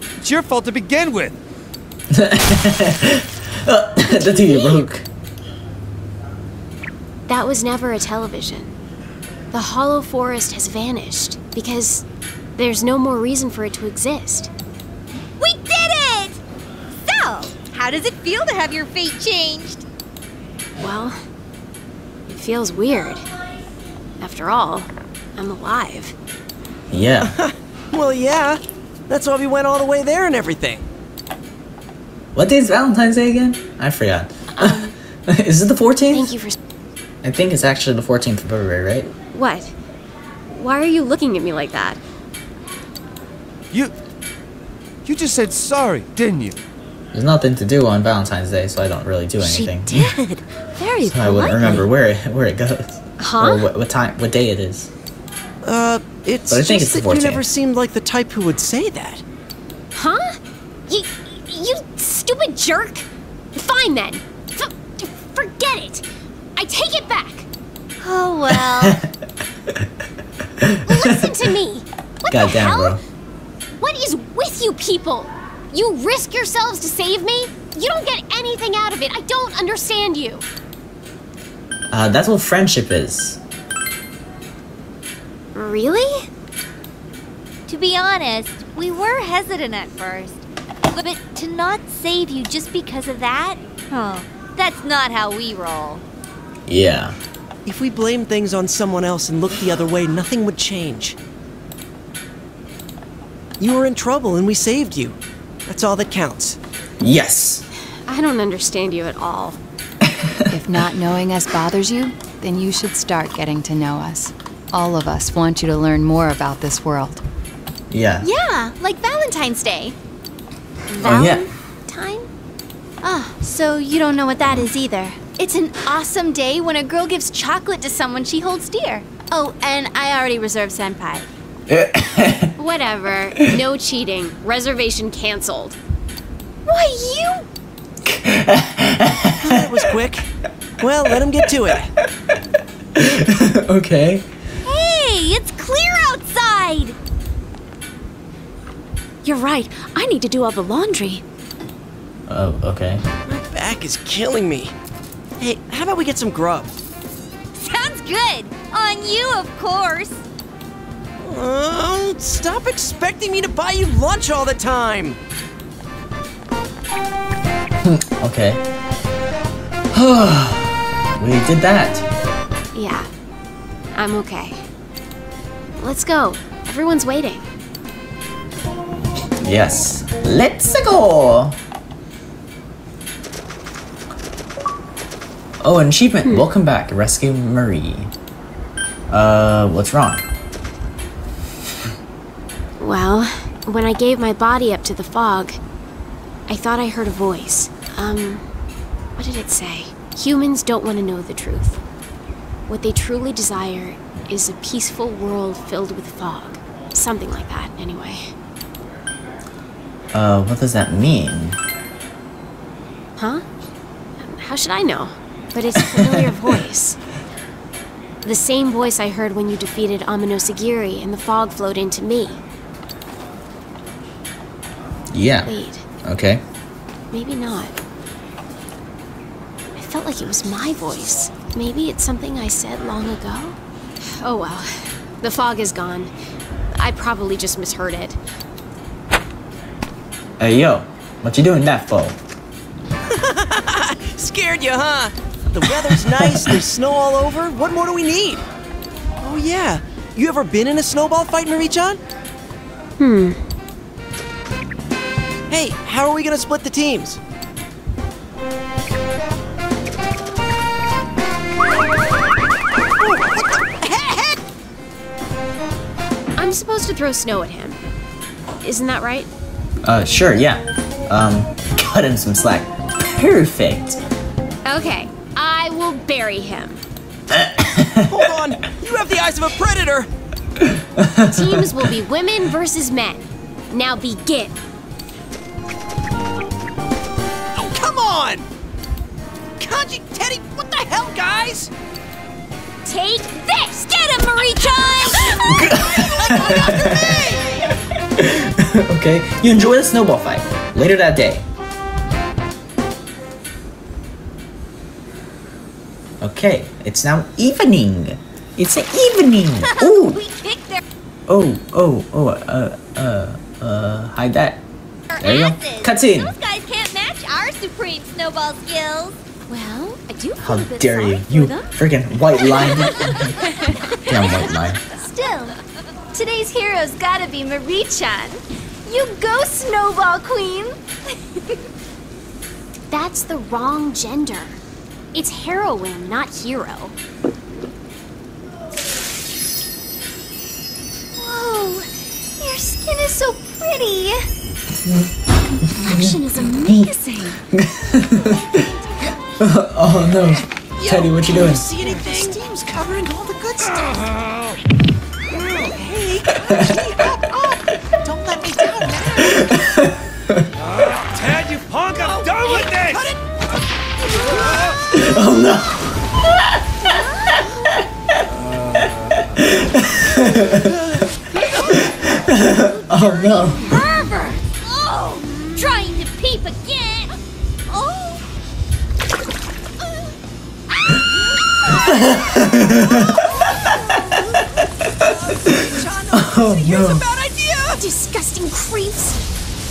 It's your fault to begin with. The TV broke. That was never a television. The Hollow Forest has vanished because there's no more reason for it to exist. We did it! So, how does it feel to have your fate changed? Well, it feels weird. After all, I'm alive. Yeah. Well, yeah. That's why we went all the way there and everything. What day is Valentine's Day again? I forgot. Is it the 14th? Thank you for... I think it's actually the 14th of February, right? What? Why are you looking at me like that? You just said sorry, didn't you? There's nothing to do on Valentine's Day, so I don't really do anything. She did. Very politely. So I wouldn't remember where it goes. Huh? Or what day it is. It's but I think just it's that you never seemed like the type who would say that. Huh? You stupid jerk! Fine then! Forget it! I take it back! Oh, well... Listen to me! What God the damn, hell? Bro. What is with you people? You risk yourselves to save me? You don't get anything out of it! I don't understand you! That's what friendship is. Really? To be honest, we were hesitant at first. But to not save you just because of that? Oh, that's not how we roll. Yeah. If we blamed things on someone else and looked the other way, nothing would change. You were in trouble and we saved you. That's all that counts. Yes. I don't understand you at all. If not knowing us bothers you, then you should start getting to know us. All of us want you to learn more about this world. Yeah. Yeah, like Valentine's Day. Valentine? Ah, so you don't know what that is either. It's an awesome day when a girl gives chocolate to someone she holds dear. Oh, and I already reserved senpai. Whatever. No cheating. Reservation canceled. Why, you... That was quick. Well, let him get to it. Okay. Hey, it's clear outside! You're right. I need to do all the laundry. Oh, okay. My back is killing me. Hey, how about we get some grub? Sounds good! On you, of course! Stop expecting me to buy you lunch all the time! Okay. we did that. Yeah, I'm okay. Let's go. Everyone's waiting. Yes, let's go. Oh, an achievement. Welcome back. Rescue Marie. What's wrong? Well, when I gave my body up to the fog, I thought I heard a voice. What did it say? Humans don't want to know the truth. What they truly desire is a peaceful world filled with fog. Something like that, anyway. What does that mean? Huh? How should I know? But it's a familiar voice. The same voice I heard when you defeated Ameno-sagiri and the fog flowed into me. Yeah. Wait. Okay. Maybe not. I felt like it was my voice. Maybe it's something I said long ago? Oh well. The fog is gone. I probably just misheard it. Hey yo, what you doing that for? Scared you, huh? The weather's nice, there's snow all over. What more do we need? Oh yeah. You ever been in a snowball fight, Marie-chan? Hey, how are we gonna split the teams? I'm supposed to throw snow at him. Isn't that right? Sure, yeah. Cut him some slack. Perfect. Okay, I will bury him. Hold on, you have the eyes of a predator! Teams will be women versus men. Now begin. Oh, come on! Kanji, Teddy, what the hell, guys? Take this! Get him, Marie-chan! Okay, you enjoy the snowball fight. Later that day. Okay, it's now evening. It's an evening. Ooh. Hide that. There you go. Cutscene. Those guys can't match our supreme snowball skills. Well, I do. How dare you? You freaking white line. Damn white line. Still, today's hero's gotta be Marie-chan. You go, Snowball Queen. That's the wrong gender. It's heroine, not hero. Whoa, your skin is so pretty. Your complexion is amazing. Oh no, yo, Teddy, what you doing? You see anything? Steam's covering all the good stuff. Hey, up! Don't let me down, man. Ted, you punk! I'm done with this. Cut it. Oh no! Oh no! Pervert! Oh! Trying to peep again! Oh! Oh no! Here's a bad idea! Disgusting creeps!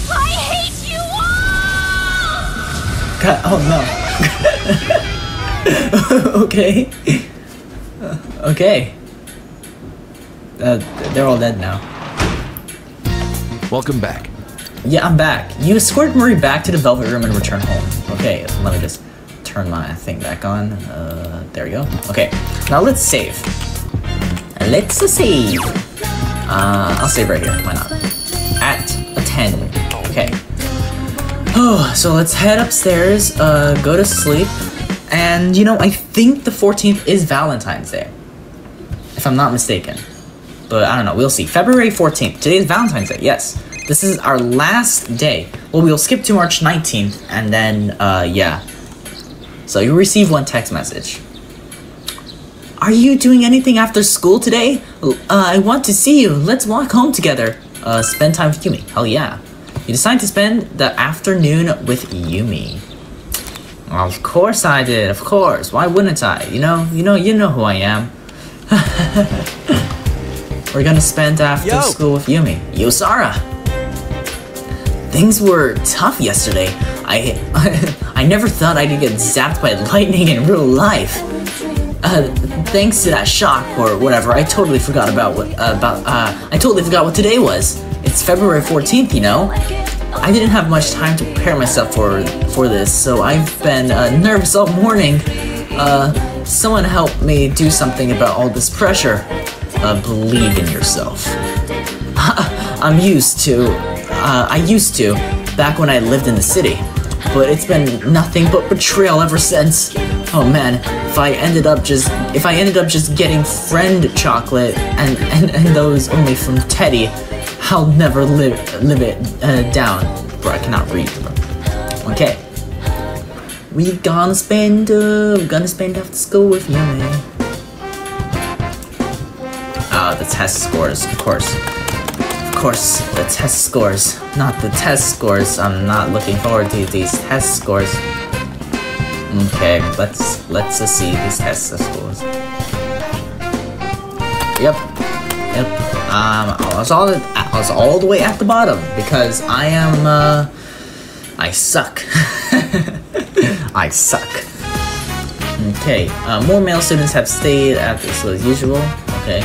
I hate you all! God, oh no! Okay. Okay. They're all dead now. Welcome back. Yeah, I'm back. You escorted Marie back to the Velvet Room and returned home. Okay, let me just turn my thing back on. There we go. Okay, now let's save. Let's save. I'll save right here. Why not? At a 10. Okay. Oh, so let's head upstairs, go to sleep, and you know, I think the 14th is Valentine's Day, if I'm not mistaken, but I don't know, we'll see. February 14th, today is Valentine's Day, yes. This is our last day. Well, we'll skip to March 19th, and then, yeah. So you receive one text message. Are you doing anything after school today? I want to see you, let's walk home together. Spend time with Yumi, hell yeah. You decided to spend the afternoon with Yumi. Of course I did, of course. Why wouldn't I? You know who I am. We're gonna spend after school with Yumi. Yusara! Things were tough yesterday. I never thought I'd get zapped by lightning in real life. Thanks to that shock or whatever, I totally forgot about what today was. It's February 14th, you know. I didn't have much time to prepare myself for this, so I've been nervous all morning. Someone help me do something about all this pressure. Believe in yourself. I used to, back when I lived in the city. But it's been nothing but betrayal ever since. Oh man, if I ended up just getting friend chocolate and those only from Teddy, I'll never live it down. Bro, I cannot read. Okay. We're gonna spend after school with mommy. The test scores, of course. The test scores, not the test scores. I'm not looking forward to these test scores. Okay, let's see these test scores. Yep. I was all the way at the bottom because I suck. I suck. Okay. More male students have stayed at the school as usual. Okay.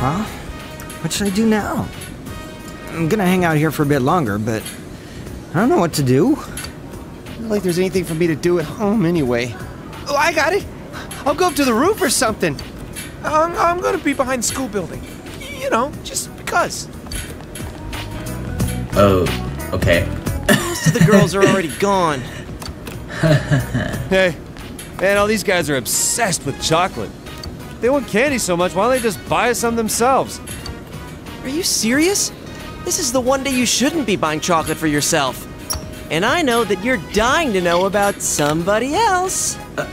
Huh? What should I do now? I'm gonna hang out here for a bit longer, but I don't know what to do. Not like there's anything for me to do at home anyway. Oh, I got it! I'll go up to the roof or something. I'm gonna be behind the school building. You know, just because. Oh, okay. Most of the girls are already gone. Hey, man, all these guys are obsessed with chocolate. If they want candy so much, why don't they just buy some themselves? Are you serious? This is the one day you shouldn't be buying chocolate for yourself. And I know that you're dying to know about somebody else. What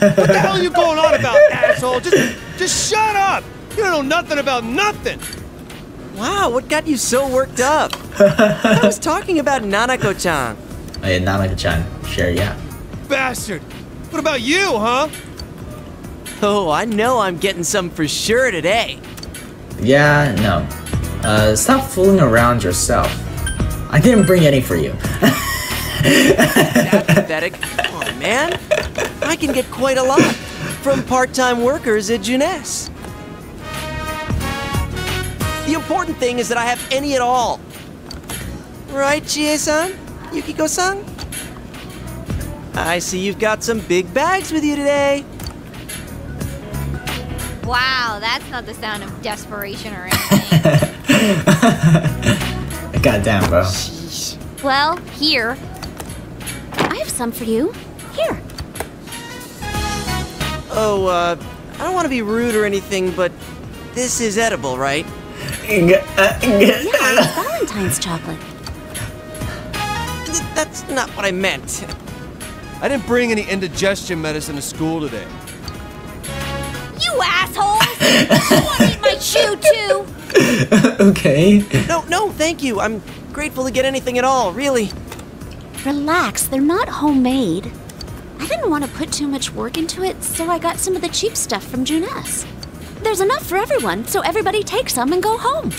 the hell are you going on about, asshole? Just shut up! You don't know nothing about nothing! Wow, what got you so worked up? I was talking about Nanako-chan. Oh yeah, Nanako-chan. Sure, yeah. Bastard! What about you, huh? Oh, I know I'm getting some for sure today. Yeah, no. Stop fooling around yourself. I didn't bring any for you. That's pathetic. Come on, man. I can get quite a lot from part-time workers at Jeunesse. The important thing is that I have any at all. Right, Chie-san? Yukiko-san? I see you've got some big bags with you today. Wow, that's not the sound of desperation or anything. Goddamn, bro. Well, here. I have some for you. Here. Oh, I don't want to be rude or anything, but this is edible, right? Yeah, it's Valentine's chocolate. That's not what I meant. I didn't bring any indigestion medicine to school today. You assholes! You want to eat my shoe, too! Okay. No, thank you. I'm grateful to get anything at all, really. Relax, they're not homemade. I didn't want to put too much work into it, so I got some of the cheap stuff from Jeunesse. There's enough for everyone, so everybody take some and go home.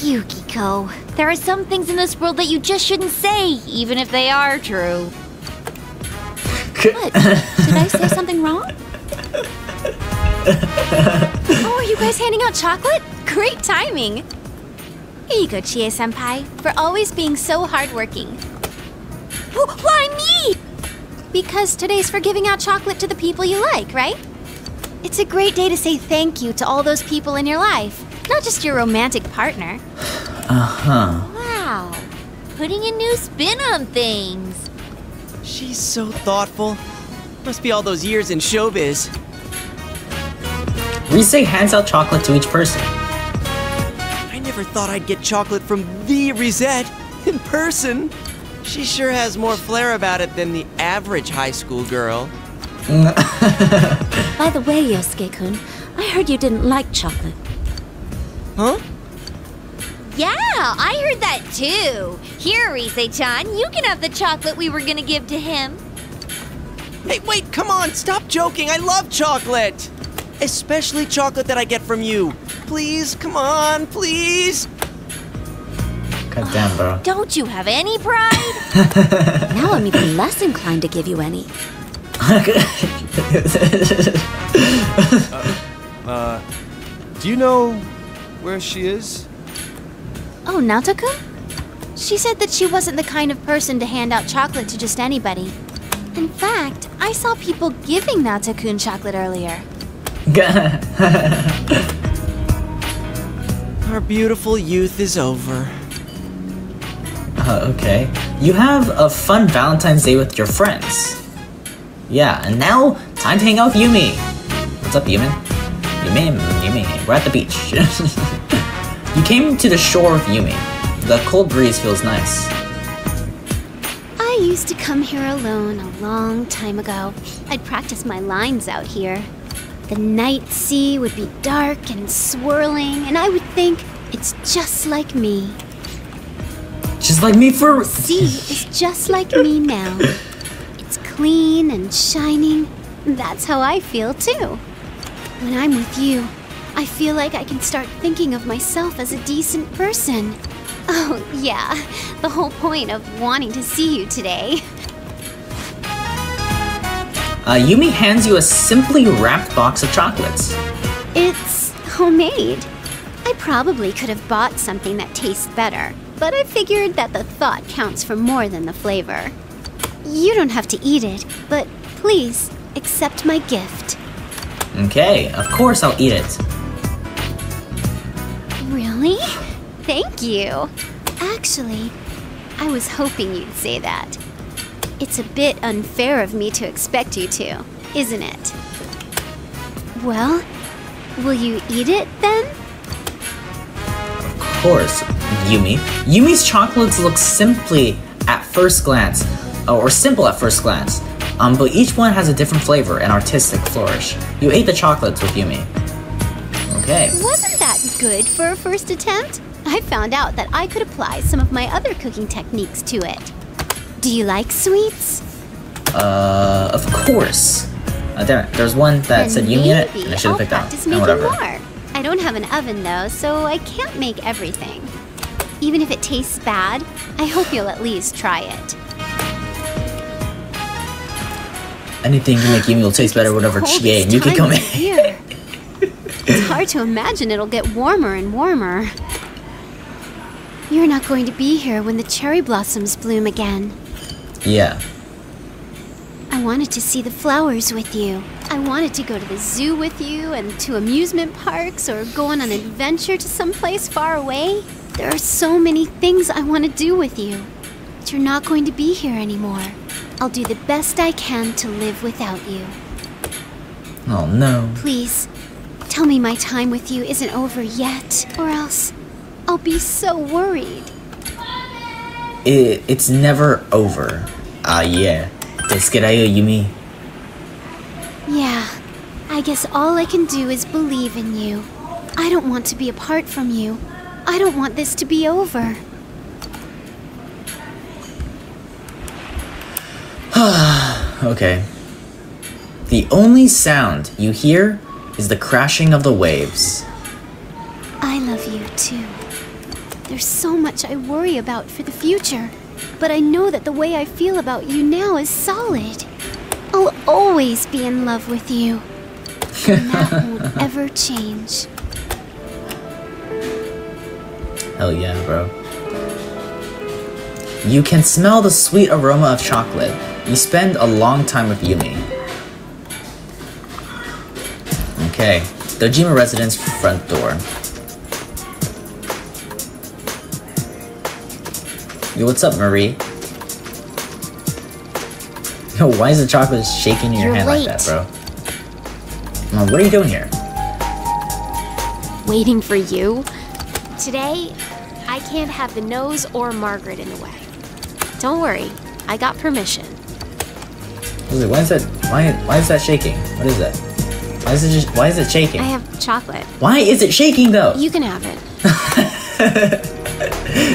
Yukiko, there are some things in this world that you just shouldn't say, even if they are true. What? Did I say something wrong? Oh, are you guys handing out chocolate? Great timing! Here you go, Chie-senpai, for always being so hardworking. Why me? Because today's for giving out chocolate to the people you like, right? It's a great day to say thank you to all those people in your life, not just your romantic partner. Uh-huh. Wow, putting a new spin on things. She's so thoughtful. Must be all those years in showbiz. We say hands out chocolate to each person. I never thought I'd get chocolate from the Rizette in person. She sure has more flair about it than the average high school girl. By the way, Yosuke-kun, I heard you didn't like chocolate. Huh? Yeah, I heard that too. Here, Rise-chan, you can have the chocolate we were gonna give to him. Hey, wait, come on, stop joking. I love chocolate. Especially chocolate that I get from you. Please, come on, please. God damn, bro. Don't you have any pride? Now I'm even less inclined to give you any. Do you know where she is? Oh, Naoto-kun? She said that she wasn't the kind of person to hand out chocolate to just anybody. In fact, I saw people giving Naoto-kun chocolate earlier. Our beautiful youth is over. Okay. You have a fun Valentine's Day with your friends. Yeah, and now, time to hang out with Yumi! What's up, Yumi? Yumi, we're at the beach. You came to the shore with Yumi. The cold breeze feels nice. I used to come here alone a long time ago. I'd practice my lines out here. The night sea would be dark and swirling, and I would think, it's just like me. Just like me for... Sea is just like me now. Clean and shining. That's how I feel too. When I'm with you, I feel like I can start thinking of myself as a decent person. Oh yeah, the whole point of wanting to see you today. Yumi hands you a simply wrapped box of chocolates. It's homemade. I probably could have bought something that tastes better, but I figured that the thought counts for more than the flavor. You don't have to eat it, but please, accept my gift. Okay, of course I'll eat it. Really? Thank you. Actually, I was hoping you'd say that. It's a bit unfair of me to expect you to, isn't it? Well, will you eat it then? Of course, Yumi. Yumi's chocolates look simply at first glance. Or simple at first glance, but each one has a different flavor and artistic flourish. You ate the chocolates with Yumi. Okay. Wasn't that good for a first attempt? I found out that I could apply some of my other cooking techniques to it. Do you like sweets? Of course. There's one that said Yumi in it, and I should have picked out. Whatever. More. I don't have an oven though, so I can't make everything. Even if it tastes bad, I hope you'll at least try it. Anything to make Yumi will taste better, whatever she gave. You can come in here. It's hard to imagine it'll get warmer and warmer. You're not going to be here when the cherry blossoms bloom again. Yeah. I wanted to see the flowers with you. I wanted to go to the zoo with you and to amusement parks or go on an adventure to someplace far away. There are so many things I want to do with you. But you're not going to be here anymore. I'll do the best I can to live without you. Oh no. Please, tell me my time with you isn't over yet, or else I'll be so worried. It's never over. Yeah. Desukerai Yumi. Yeah. I guess all I can do is believe in you. I don't want to be apart from you. I don't want this to be over. Okay. The only sound you hear is the crashing of the waves. I love you too. There's so much I worry about for the future, but I know that the way I feel about you now is solid. I'll always be in love with you. And that won't ever change. Hell yeah, bro. You can smell the sweet aroma of chocolate. You spend a long time with Yumi. Okay, Dojima residence front door. Yo, what's up, Marie? Yo, why is the chocolate shaking in your hand late. Like that, bro? What are you doing here? Waiting for you. Today, I can't have the nose or Margaret in the way. Don't worry, I got permission. Why is that? Why is that shaking? What is that? Why is it shaking? I have chocolate. Why is it shaking though? You can have it.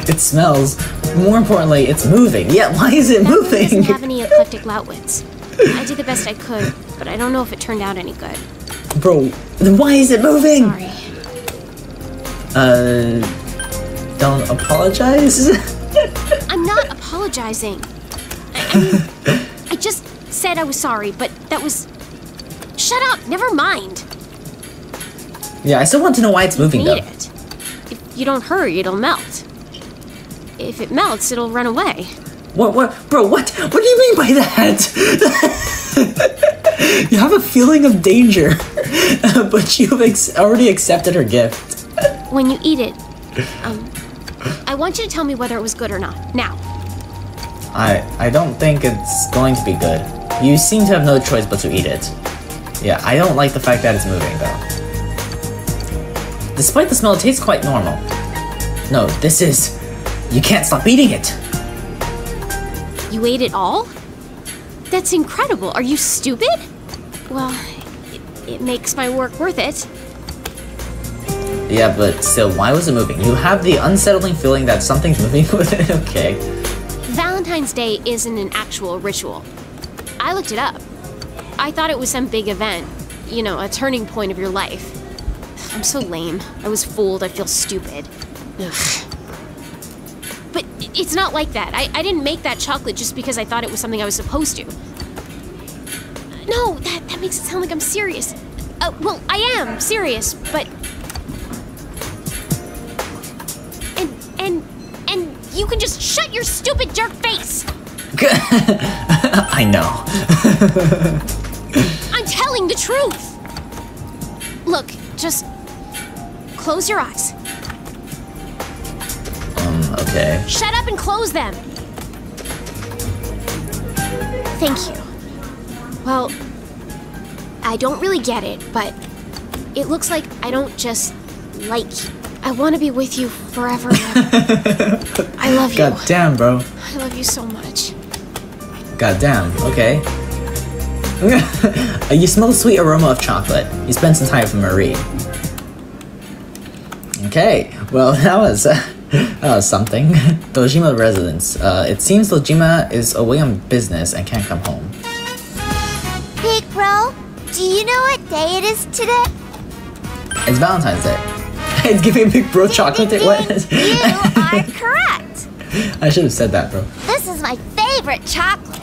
It smells. More importantly, it's moving. Yeah. Why is it moving? It doesn't have any eclectic outwits. I did the best I could, but I don't know if it turned out any good. Bro, then why is it moving? Sorry. don't apologize? I'm not apologizing. I mean, I just said I was sorry, but that was... Shut up, never mind. Yeah, I still want to know why it's moving, though. It. If you don't hurry, it'll melt. If it melts, it'll run away. What? Bro, what? What do you mean by that? You have a feeling of danger, but you've already accepted her gift. When you eat it, I want you to tell me whether it was good or not, now. I don't think it's going to be good. You seem to have no choice but to eat it. Yeah, I don't like the fact that it's moving, though. Despite the smell, it tastes quite normal. No, this is... You can't stop eating it! You ate it all? That's incredible. Are you stupid? Well, it makes my work worth it. Yeah, but still, why was it moving? You have the unsettling feeling that something's moving with it. Okay. Valentine's Day isn't an actual ritual. I looked it up. I thought it was some big event. You know, a turning point of your life. I'm so lame. I was fooled. I feel stupid. Ugh. But it's not like that. I didn't make that chocolate just because I thought it was something I was supposed to. No, that makes it sound like I'm serious. Well, I am serious, but... And you can just shut your stupid jerk face! I know. I'm telling the truth! Look, just... close your eyes. Okay. Shut up and close them! Thank you. Well, I don't really get it, but it looks like I don't just like you. I want to be with you forever and ever. I love you. God damn, bro. I love you so much. God damn, okay. You smell the sweet aroma of chocolate. You spent some time with Marie. Okay, well, that was... something. Dojima residence. It seems Dojima is away on business and can't come home. Hey, bro, do you know what day it is today? It's Valentine's Day. It's giving Big Bro chocolate day. What? You are correct. I should have said that, bro. This is my favorite chocolate.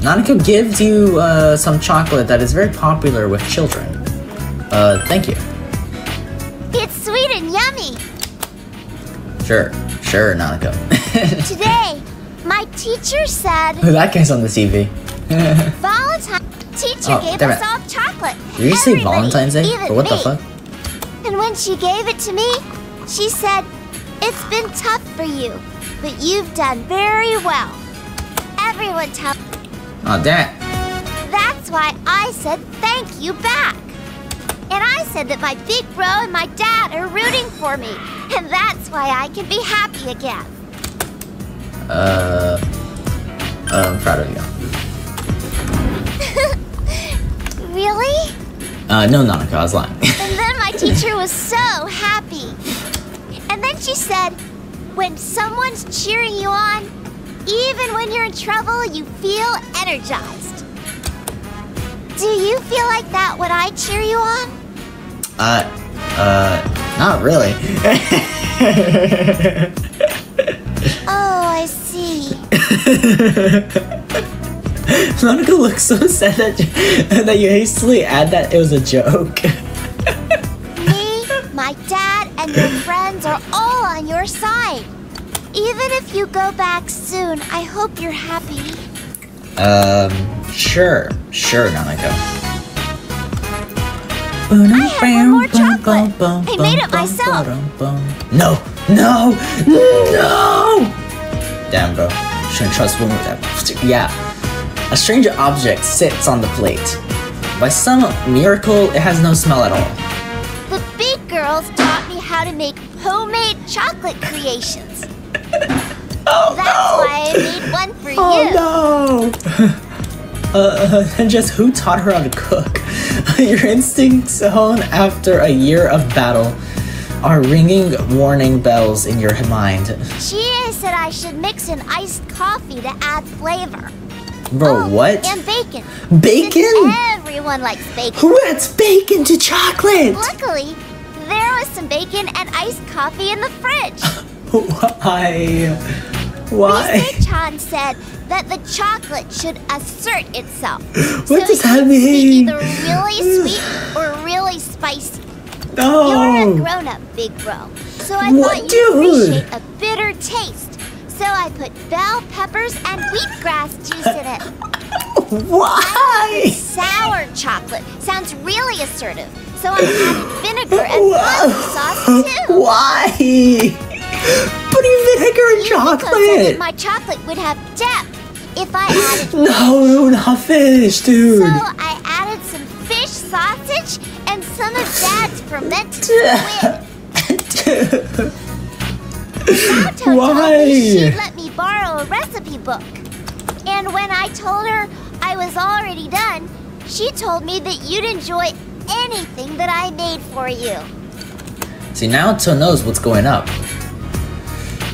Nanako gives you some chocolate that is very popular with children. Thank you. It's sweet and yummy. Sure, Nanako. Today, my teacher said... that guy's on the TV. Valentine's teacher gave us all chocolate. Did you say Valentine's Day? Or what the fuck? And when she gave it to me, she said, it's been tough for you, but you've done very well. Everyone tough. Oh, damn. That's why I said thank you back. And I said that my big bro and my dad are rooting for me. And that's why I can be happy again. I'm proud of you. Really? No, Nanako, I was lying. And then my teacher was so happy. And then she said, when someone's cheering you on, even when you're in trouble, you feel energized. Do you feel like that when I cheer you on? Not really. Oh, I see. Monica looks so sad that you hastily add that it was a joke. Me, my dad, and your friends are all on your side. Even if you go back soon, I hope you're happy. Sure, Monica. I had one more chocolate. I made it myself. No! Damn, bro. Shouldn't trust women with that. Yeah. A strange object sits on the plate. By some miracle, it has no smell at all. The big girls taught me how to make homemade chocolate creations. That's why I made one for you. Oh, no! And just who taught her how to cook? Your instincts honed after a year of battle are ringing warning bells in your mind. She said I should mix an iced coffee to add flavor. Bro, what? And bacon. Bacon? Since everyone likes bacon. Who adds bacon to chocolate? Luckily, there us some bacon and iced coffee in the fridge. Why? Why? Marie-chan said that the chocolate should assert itself. What does that mean? Either really sweet or really spicy. No. You're a grown-up, big bro. So I thought you'd appreciate a bitter taste. So I put bell peppers and wheatgrass juice in it. Why? Sour chocolate sounds really assertive. So I added vinegar and lemon sauce too. Why? Putting vinegar in chocolate? My chocolate would have depth if I added. No, not fish, dude. So I added some fish sausage and some of Dad's fermented squid. Naoto told me she'd let me borrow a recipe book. And when I told her I was already done, she told me that you'd enjoy anything that I made for you. See, Naoto knows what's going up.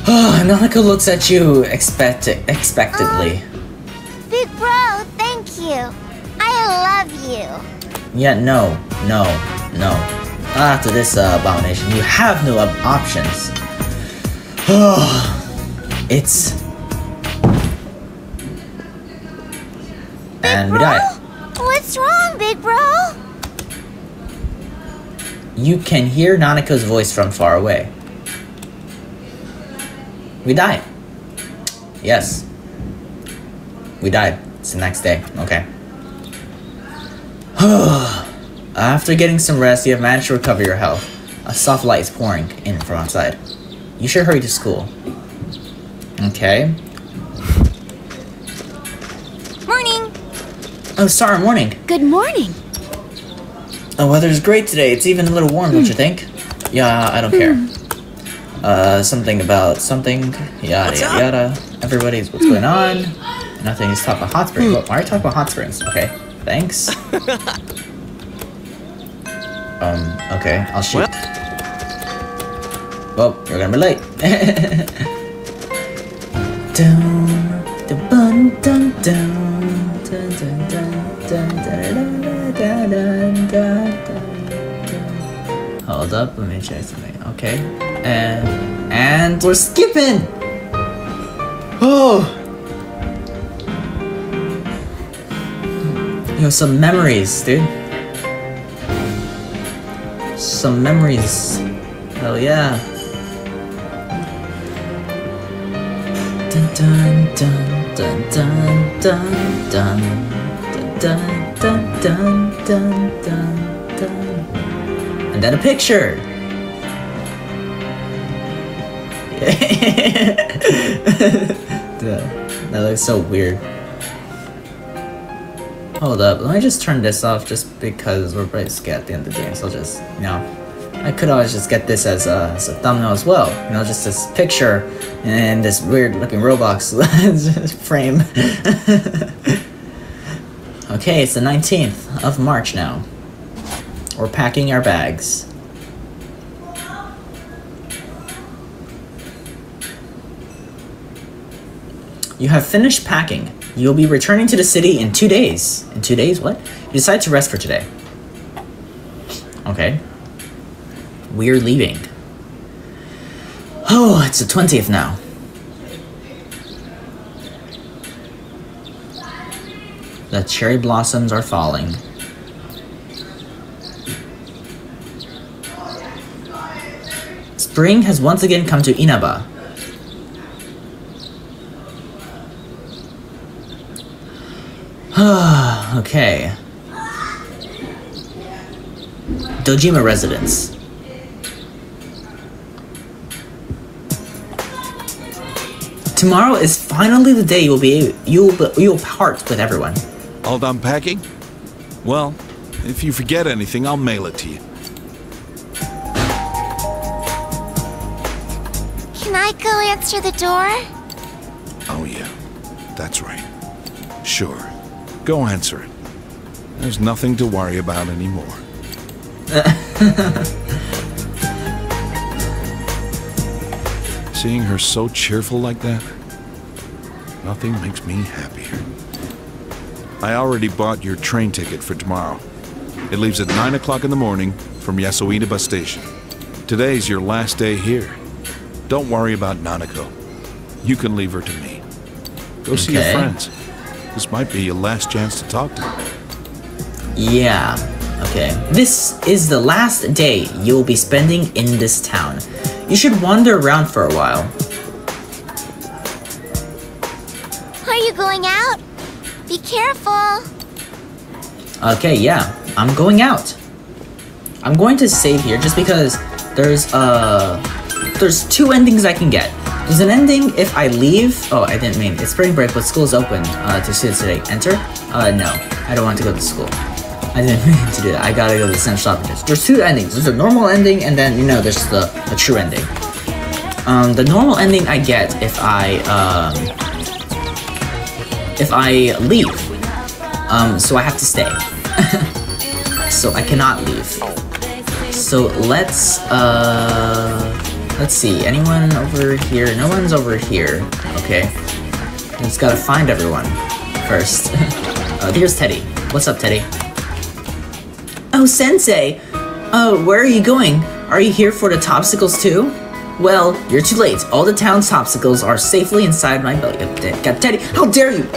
Oh, Nanako looks at you expectantly. Big bro, thank you. I love you. Yeah, no. Not after this abomination. You have no options. Oh, it's... And we die. What's wrong, big bro? You can hear Nanako's voice from far away. We died. Yes. We died. It's the next day. Okay. After getting some rest, you have managed to recover your health. A soft light is pouring in from outside. You should hurry to school. Okay. Morning! Oh, sorry, morning. Good morning. The weather's great today. It's even a little warm, don't you think? Yeah, I don't care. Something about something. Yada, yada, yada. Everybody's what's going on. Nothing is talking about hot springs. Why are you talking about hot springs? Okay, thanks. Okay, I'll shoot. What? Well, you're gonna be late. Hold up, let me check something. Okay. And we're skipping! Oh! You know, some memories, dude. Some memories. Hell yeah. Dun dun dun dun dun dun dun dun dun dun dun. And then a picture. That looks so weird. Hold up, let me just turn this off just because we're pretty scared at the end of the game, so I'll just, you know. I could always just get this as a thumbnail as well, you know, just this picture and this weird-looking Roblox frame. Okay, it's the 19th of March now. We're packing our bags. You have finished packing. You'll be returning to the city in 2 days. In 2 days, what? You decide to rest for today. Okay. We're leaving. Oh, it's the 20th now. The cherry blossoms are falling. Spring has once again come to Inaba. Okay. Dojima residence. Tomorrow is finally the day you'll part with everyone. All done packing? Well, if you forget anything, I'll mail it to you. Can I go answer the door? Oh yeah, that's right. Sure, go answer it. There's nothing to worry about anymore. Seeing her so cheerful like that, nothing makes me happier. I already bought your train ticket for tomorrow. It leaves at 9 o'clock in the morning from Yasuinaba Station. Today's your last day here. Don't worry about Nanako. You can leave her to me. Go see your friends. This might be your last chance to talk to them. Yeah, okay. This is the last day you will be spending in this town. You should wander around for a while. Are you going out? Be careful. Okay, yeah, I'm going out. I'm going to save here just because there's two endings I can get. There's an ending if I leave. Oh, I didn't mean it's spring break, but school's open to students today. Enter? No, I don't want to go to school. I didn't mean to do that. I gotta go to the central shopping district. There's two endings. There's a normal ending, and then, you know, there's the true ending. The normal ending I get if I leave. So I have to stay. So I cannot leave. So let's see. Anyone over here? No one's over here. Okay. I just gotta find everyone first. Here's Teddy. What's up, Teddy? Oh, Sensei! Where are you going? Are you here for the Topsicles too? Well, you're too late. All the town's Topsicles are safely inside my belly. God, Teddy, how dare you!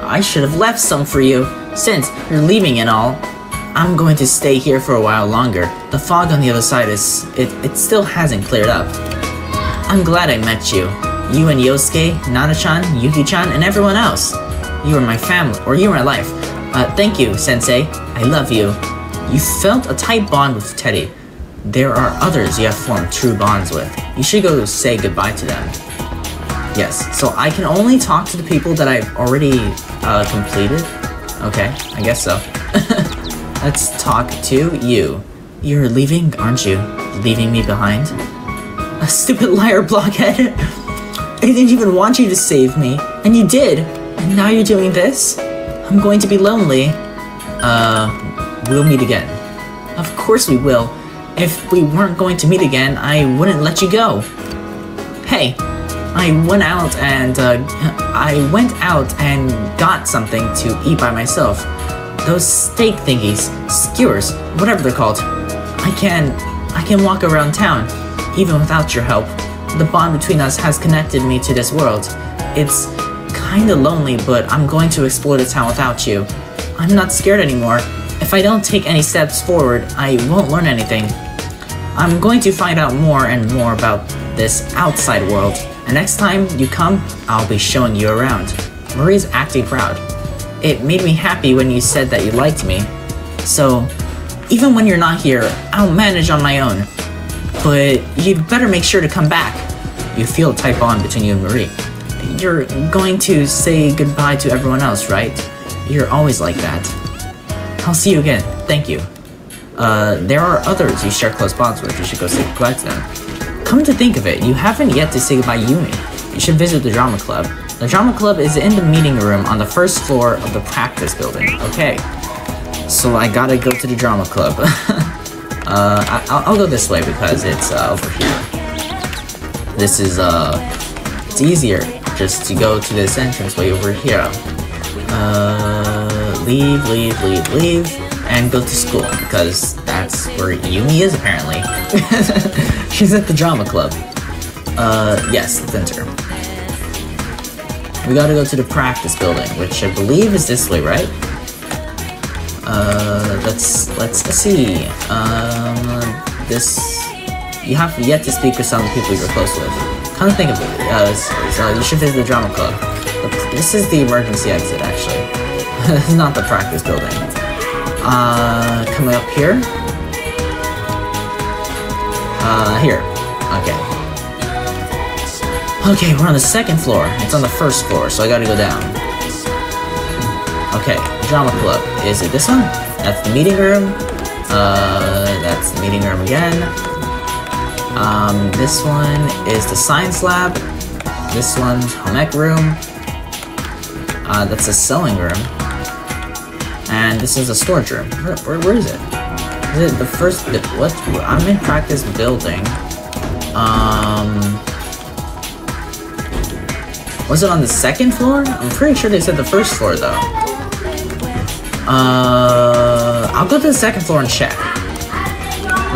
I should have left some for you. Since you're leaving and all, I'm going to stay here for a while longer. The fog on the other side is... It still hasn't cleared up. I'm glad I met you. You and Yosuke, Nana-chan, Yuki-chan, and everyone else. You are my family, or you are my life. Thank you, Sensei. I love you. You felt a tight bond with Teddy. There are others you have formed true bonds with. You should go say goodbye to them. Yes, so I can only talk to the people that I've already completed. Okay, I guess so. Let's talk to you. You're leaving, aren't you? Leaving me behind? A stupid liar, blockhead. I didn't even want you to save me, and you did. And now you're doing this? I'm going to be lonely. We'll meet again. Of course we will. If we weren't going to meet again, I wouldn't let you go. Hey, I went out and got something to eat by myself. Those steak thingies, skewers, whatever they're called. I can walk around town, even without your help. The bond between us has connected me to this world. It's kinda lonely, but I'm going to explore the town without you. I'm not scared anymore. If I don't take any steps forward, I won't learn anything. I'm going to find out more and more about this outside world. And next time you come, I'll be showing you around. Marie's acting proud. It made me happy when you said that you liked me. So, even when you're not here, I'll manage on my own. But you'd better make sure to come back. You feel a tight bond between you and Marie. You're going to say goodbye to everyone else, right? You're always like that. I'll see you again. Thank you. There are others you share close bonds with. You should go say goodbye to them. Come to think of it, you haven't yet to say goodbye to Yumi. You should visit the drama club. The drama club is in the meeting room on the first floor of the practice building. Okay. So I gotta go to the drama club. I'll go this way because it's over here. This is it's easier just to go to this entrance way over here. Leave, and go to school, because that's where Yumi is, apparently. She's at the drama club. Yes, let's enter. We gotta go to the practice building, which I believe is this way, right? Let's see. You have yet to speak with some of the people you're close with. Come to think of it, you should visit the drama club. This is the emergency exit, actually. This is not the practice building. Coming up here? Here. Okay. Okay, we're on the second floor. It's on the first floor, so I gotta go down. Okay, drama club. Is it this one? That's the meeting room. That's the meeting room again. This one is the science lab. This one's home ec room. That's a sewing room. And this is a storage room. Where is it? Is it the first? What? I'm in practice building. Was it on the second floor? I'm pretty sure they said the first floor though. I'll go to the second floor and check.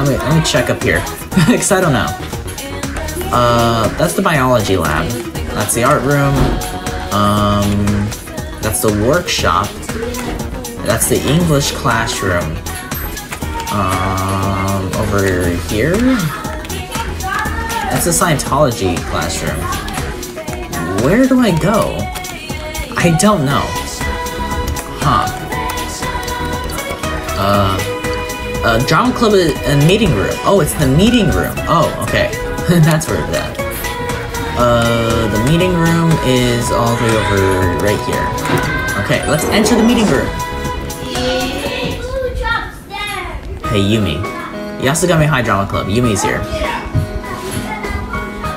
Let me check up here, because I don't know. That's the biology lab. That's the art room. That's the workshop. That's the English classroom. Over here? That's the Scientology classroom. Where do I go? I don't know. Huh. Drama club and meeting room. Oh, it's the meeting room. Oh, okay. That's where it's at. The meeting room is all the way over right here. Okay, let's enter the meeting room. Hey, Yumi. Yasugami High Drama Club. Yumi's here.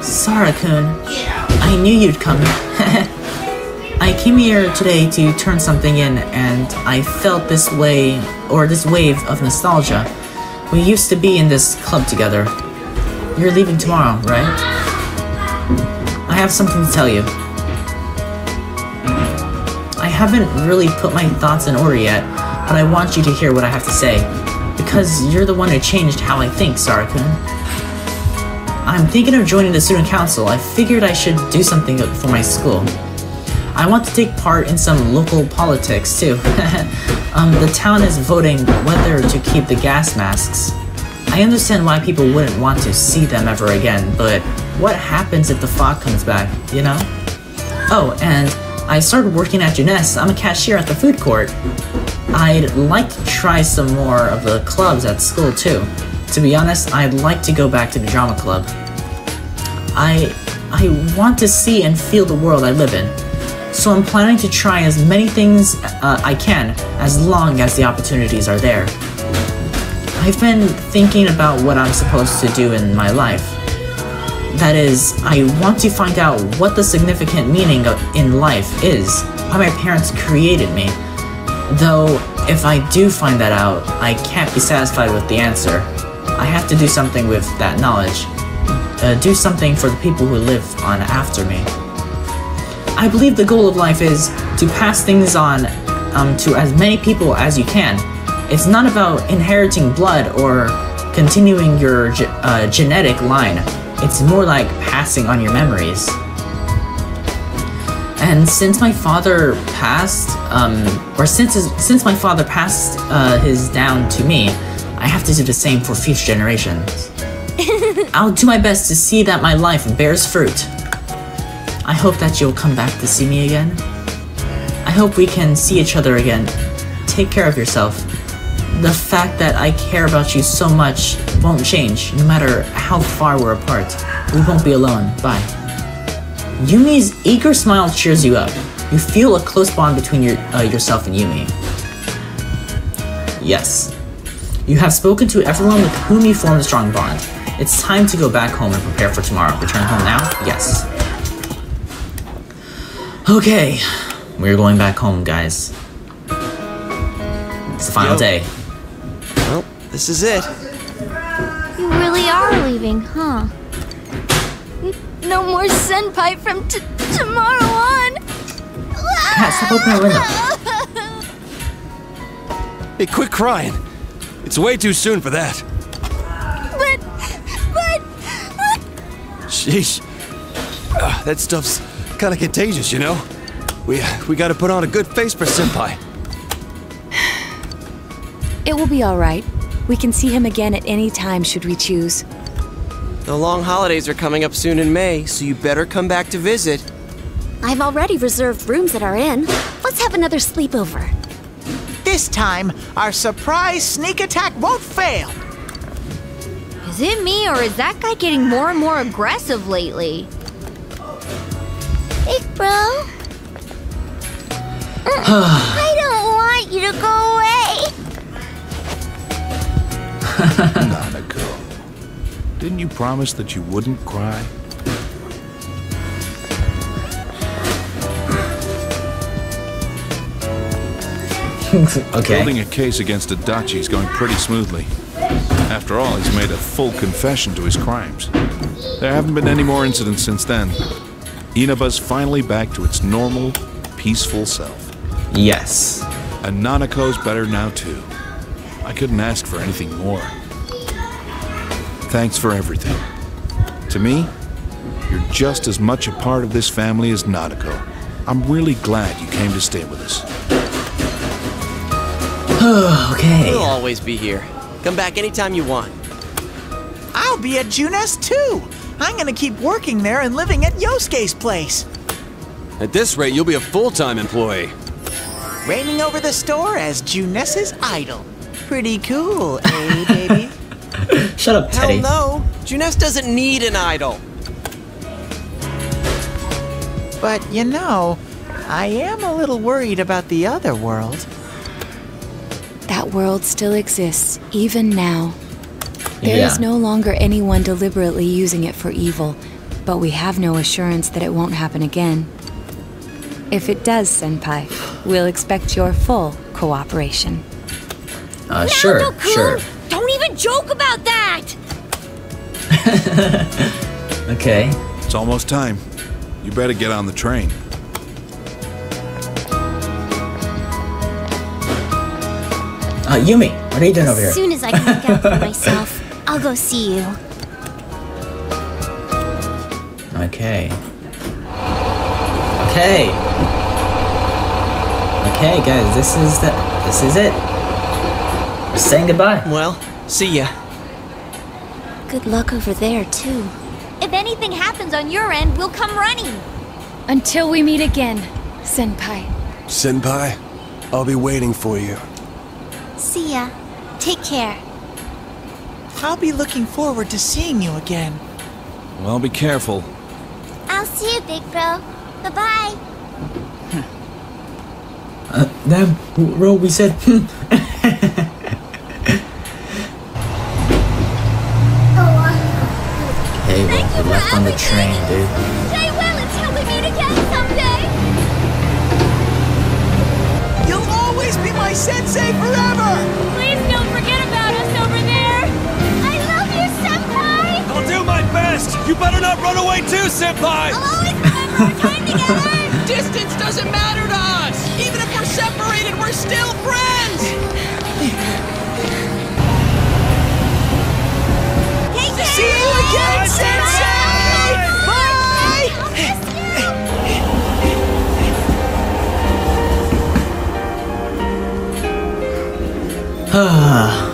Sara-kun. I knew you'd come. I came here today to turn something in, and I felt this way, or this wave of nostalgia. We used to be in this club together. You're leaving tomorrow, right? I have something to tell you. I haven't really put my thoughts in order yet, but I want you to hear what I have to say. Because you're the one who changed how I think, Sara-kun. I'm thinking of joining the student council. I figured I should do something for my school. I want to take part in some local politics, too. The town is voting whether to keep the gas masks. I understand why people wouldn't want to see them ever again, but what happens if the fog comes back, you know? Oh, and I started working at Jeunesse. I'm a cashier at the food court. I'd like to try some more of the clubs at school, too. To be honest, I'd like to go back to the drama club. I want to see and feel the world I live in. So I'm planning to try as many things I can, as long as the opportunities are there. I've been thinking about what I'm supposed to do in my life. That is, I want to find out what the significant meaning in life is, how my parents created me. Though, if I do find that out, I can't be satisfied with the answer. I have to do something with that knowledge. Do something for the people who live on after me. I believe the goal of life is to pass things on to as many people as you can. It's not about inheriting blood or continuing your genetic line. It's more like passing on your memories. And since my father passed, his down to me, I have to do the same for future generations. I'll do my best to see that my life bears fruit. I hope that you'll come back to see me again. I hope we can see each other again. Take care of yourself. The fact that I care about you so much won't change, no matter how far we're apart. We won't be alone. Bye. Yumi's eager smile cheers you up. You feel a close bond between yourself and Yumi. Yes. You have spoken to everyone with whom you formed a strong bond. It's time to go back home and prepare for tomorrow. Return home now? Yes. Okay, we're going back home, guys. It's the final day. Well, this is it. You really are leaving, huh? No more senpai from tomorrow on. Cat, stop opening my window. Hey, quit crying. It's way too soon for that. But... Sheesh. That stuff's... kind of contagious, you know? We gotta put on a good face for senpai. It will be all right. We can see him again at any time should we choose. The long holidays are coming up soon in May, so you better come back to visit. I've already reserved rooms at our inn. Let's have another sleepover. This time, our surprise sneak attack won't fail. Is it me, or is that guy getting more and more aggressive lately? Bro, I don't want you to go away. Nanako, didn't you promise that you wouldn't cry? Okay. Building a case against Adachi is going pretty smoothly. After all, he's made a full confession to his crimes. There haven't been any more incidents since then. Inaba's finally back to its normal, peaceful self. Yes. And Nanako's better now, too. I couldn't ask for anything more. Thanks for everything. To me, you're just as much a part of this family as Nanako. I'm really glad you came to stay with us. Okay. We'll always be here. Come back anytime you want. I'll be at Jeunesse too. I'm gonna keep working there and living at Yosuke's place. At this rate, you'll be a full-time employee. Reigning over the store as Junesse's idol. Pretty cool, eh, baby? Shut up, Teddy. Hell no. Jeunesse doesn't need an idol. But, you know, I am a little worried about the other world. That world still exists, even now. There is no longer anyone deliberately using it for evil, but we have no assurance that it won't happen again. If it does, Senpai, we'll expect your full cooperation. Sure. Don't even joke about that! Okay. It's almost time. You better get on the train. Yumi, what are you doing over here? As soon as I can look out for myself, I'll go see you. Okay. Okay. Okay, guys, this is it. We're saying goodbye. Well, see ya. Good luck over there, too. If anything happens on your end, we'll come running. Until we meet again, Senpai. Senpai, I'll be waiting for you. See ya. Take care. I'll be looking forward to seeing you again. Well, be careful. I'll see you, big bro. Bye-bye. That bro, we said. Hey, we're left on the train, dude. Stay well until we meet again someday. You'll always be my sensei forever. Please don't forget about us over there. I love you, Senpai. I'll do my best. You better not run away too, Senpai. I'll always remember our time together. Distance doesn't matter to us. Even if we're separated, we're still friends. See you again, Sensei! Bye! I'll miss you!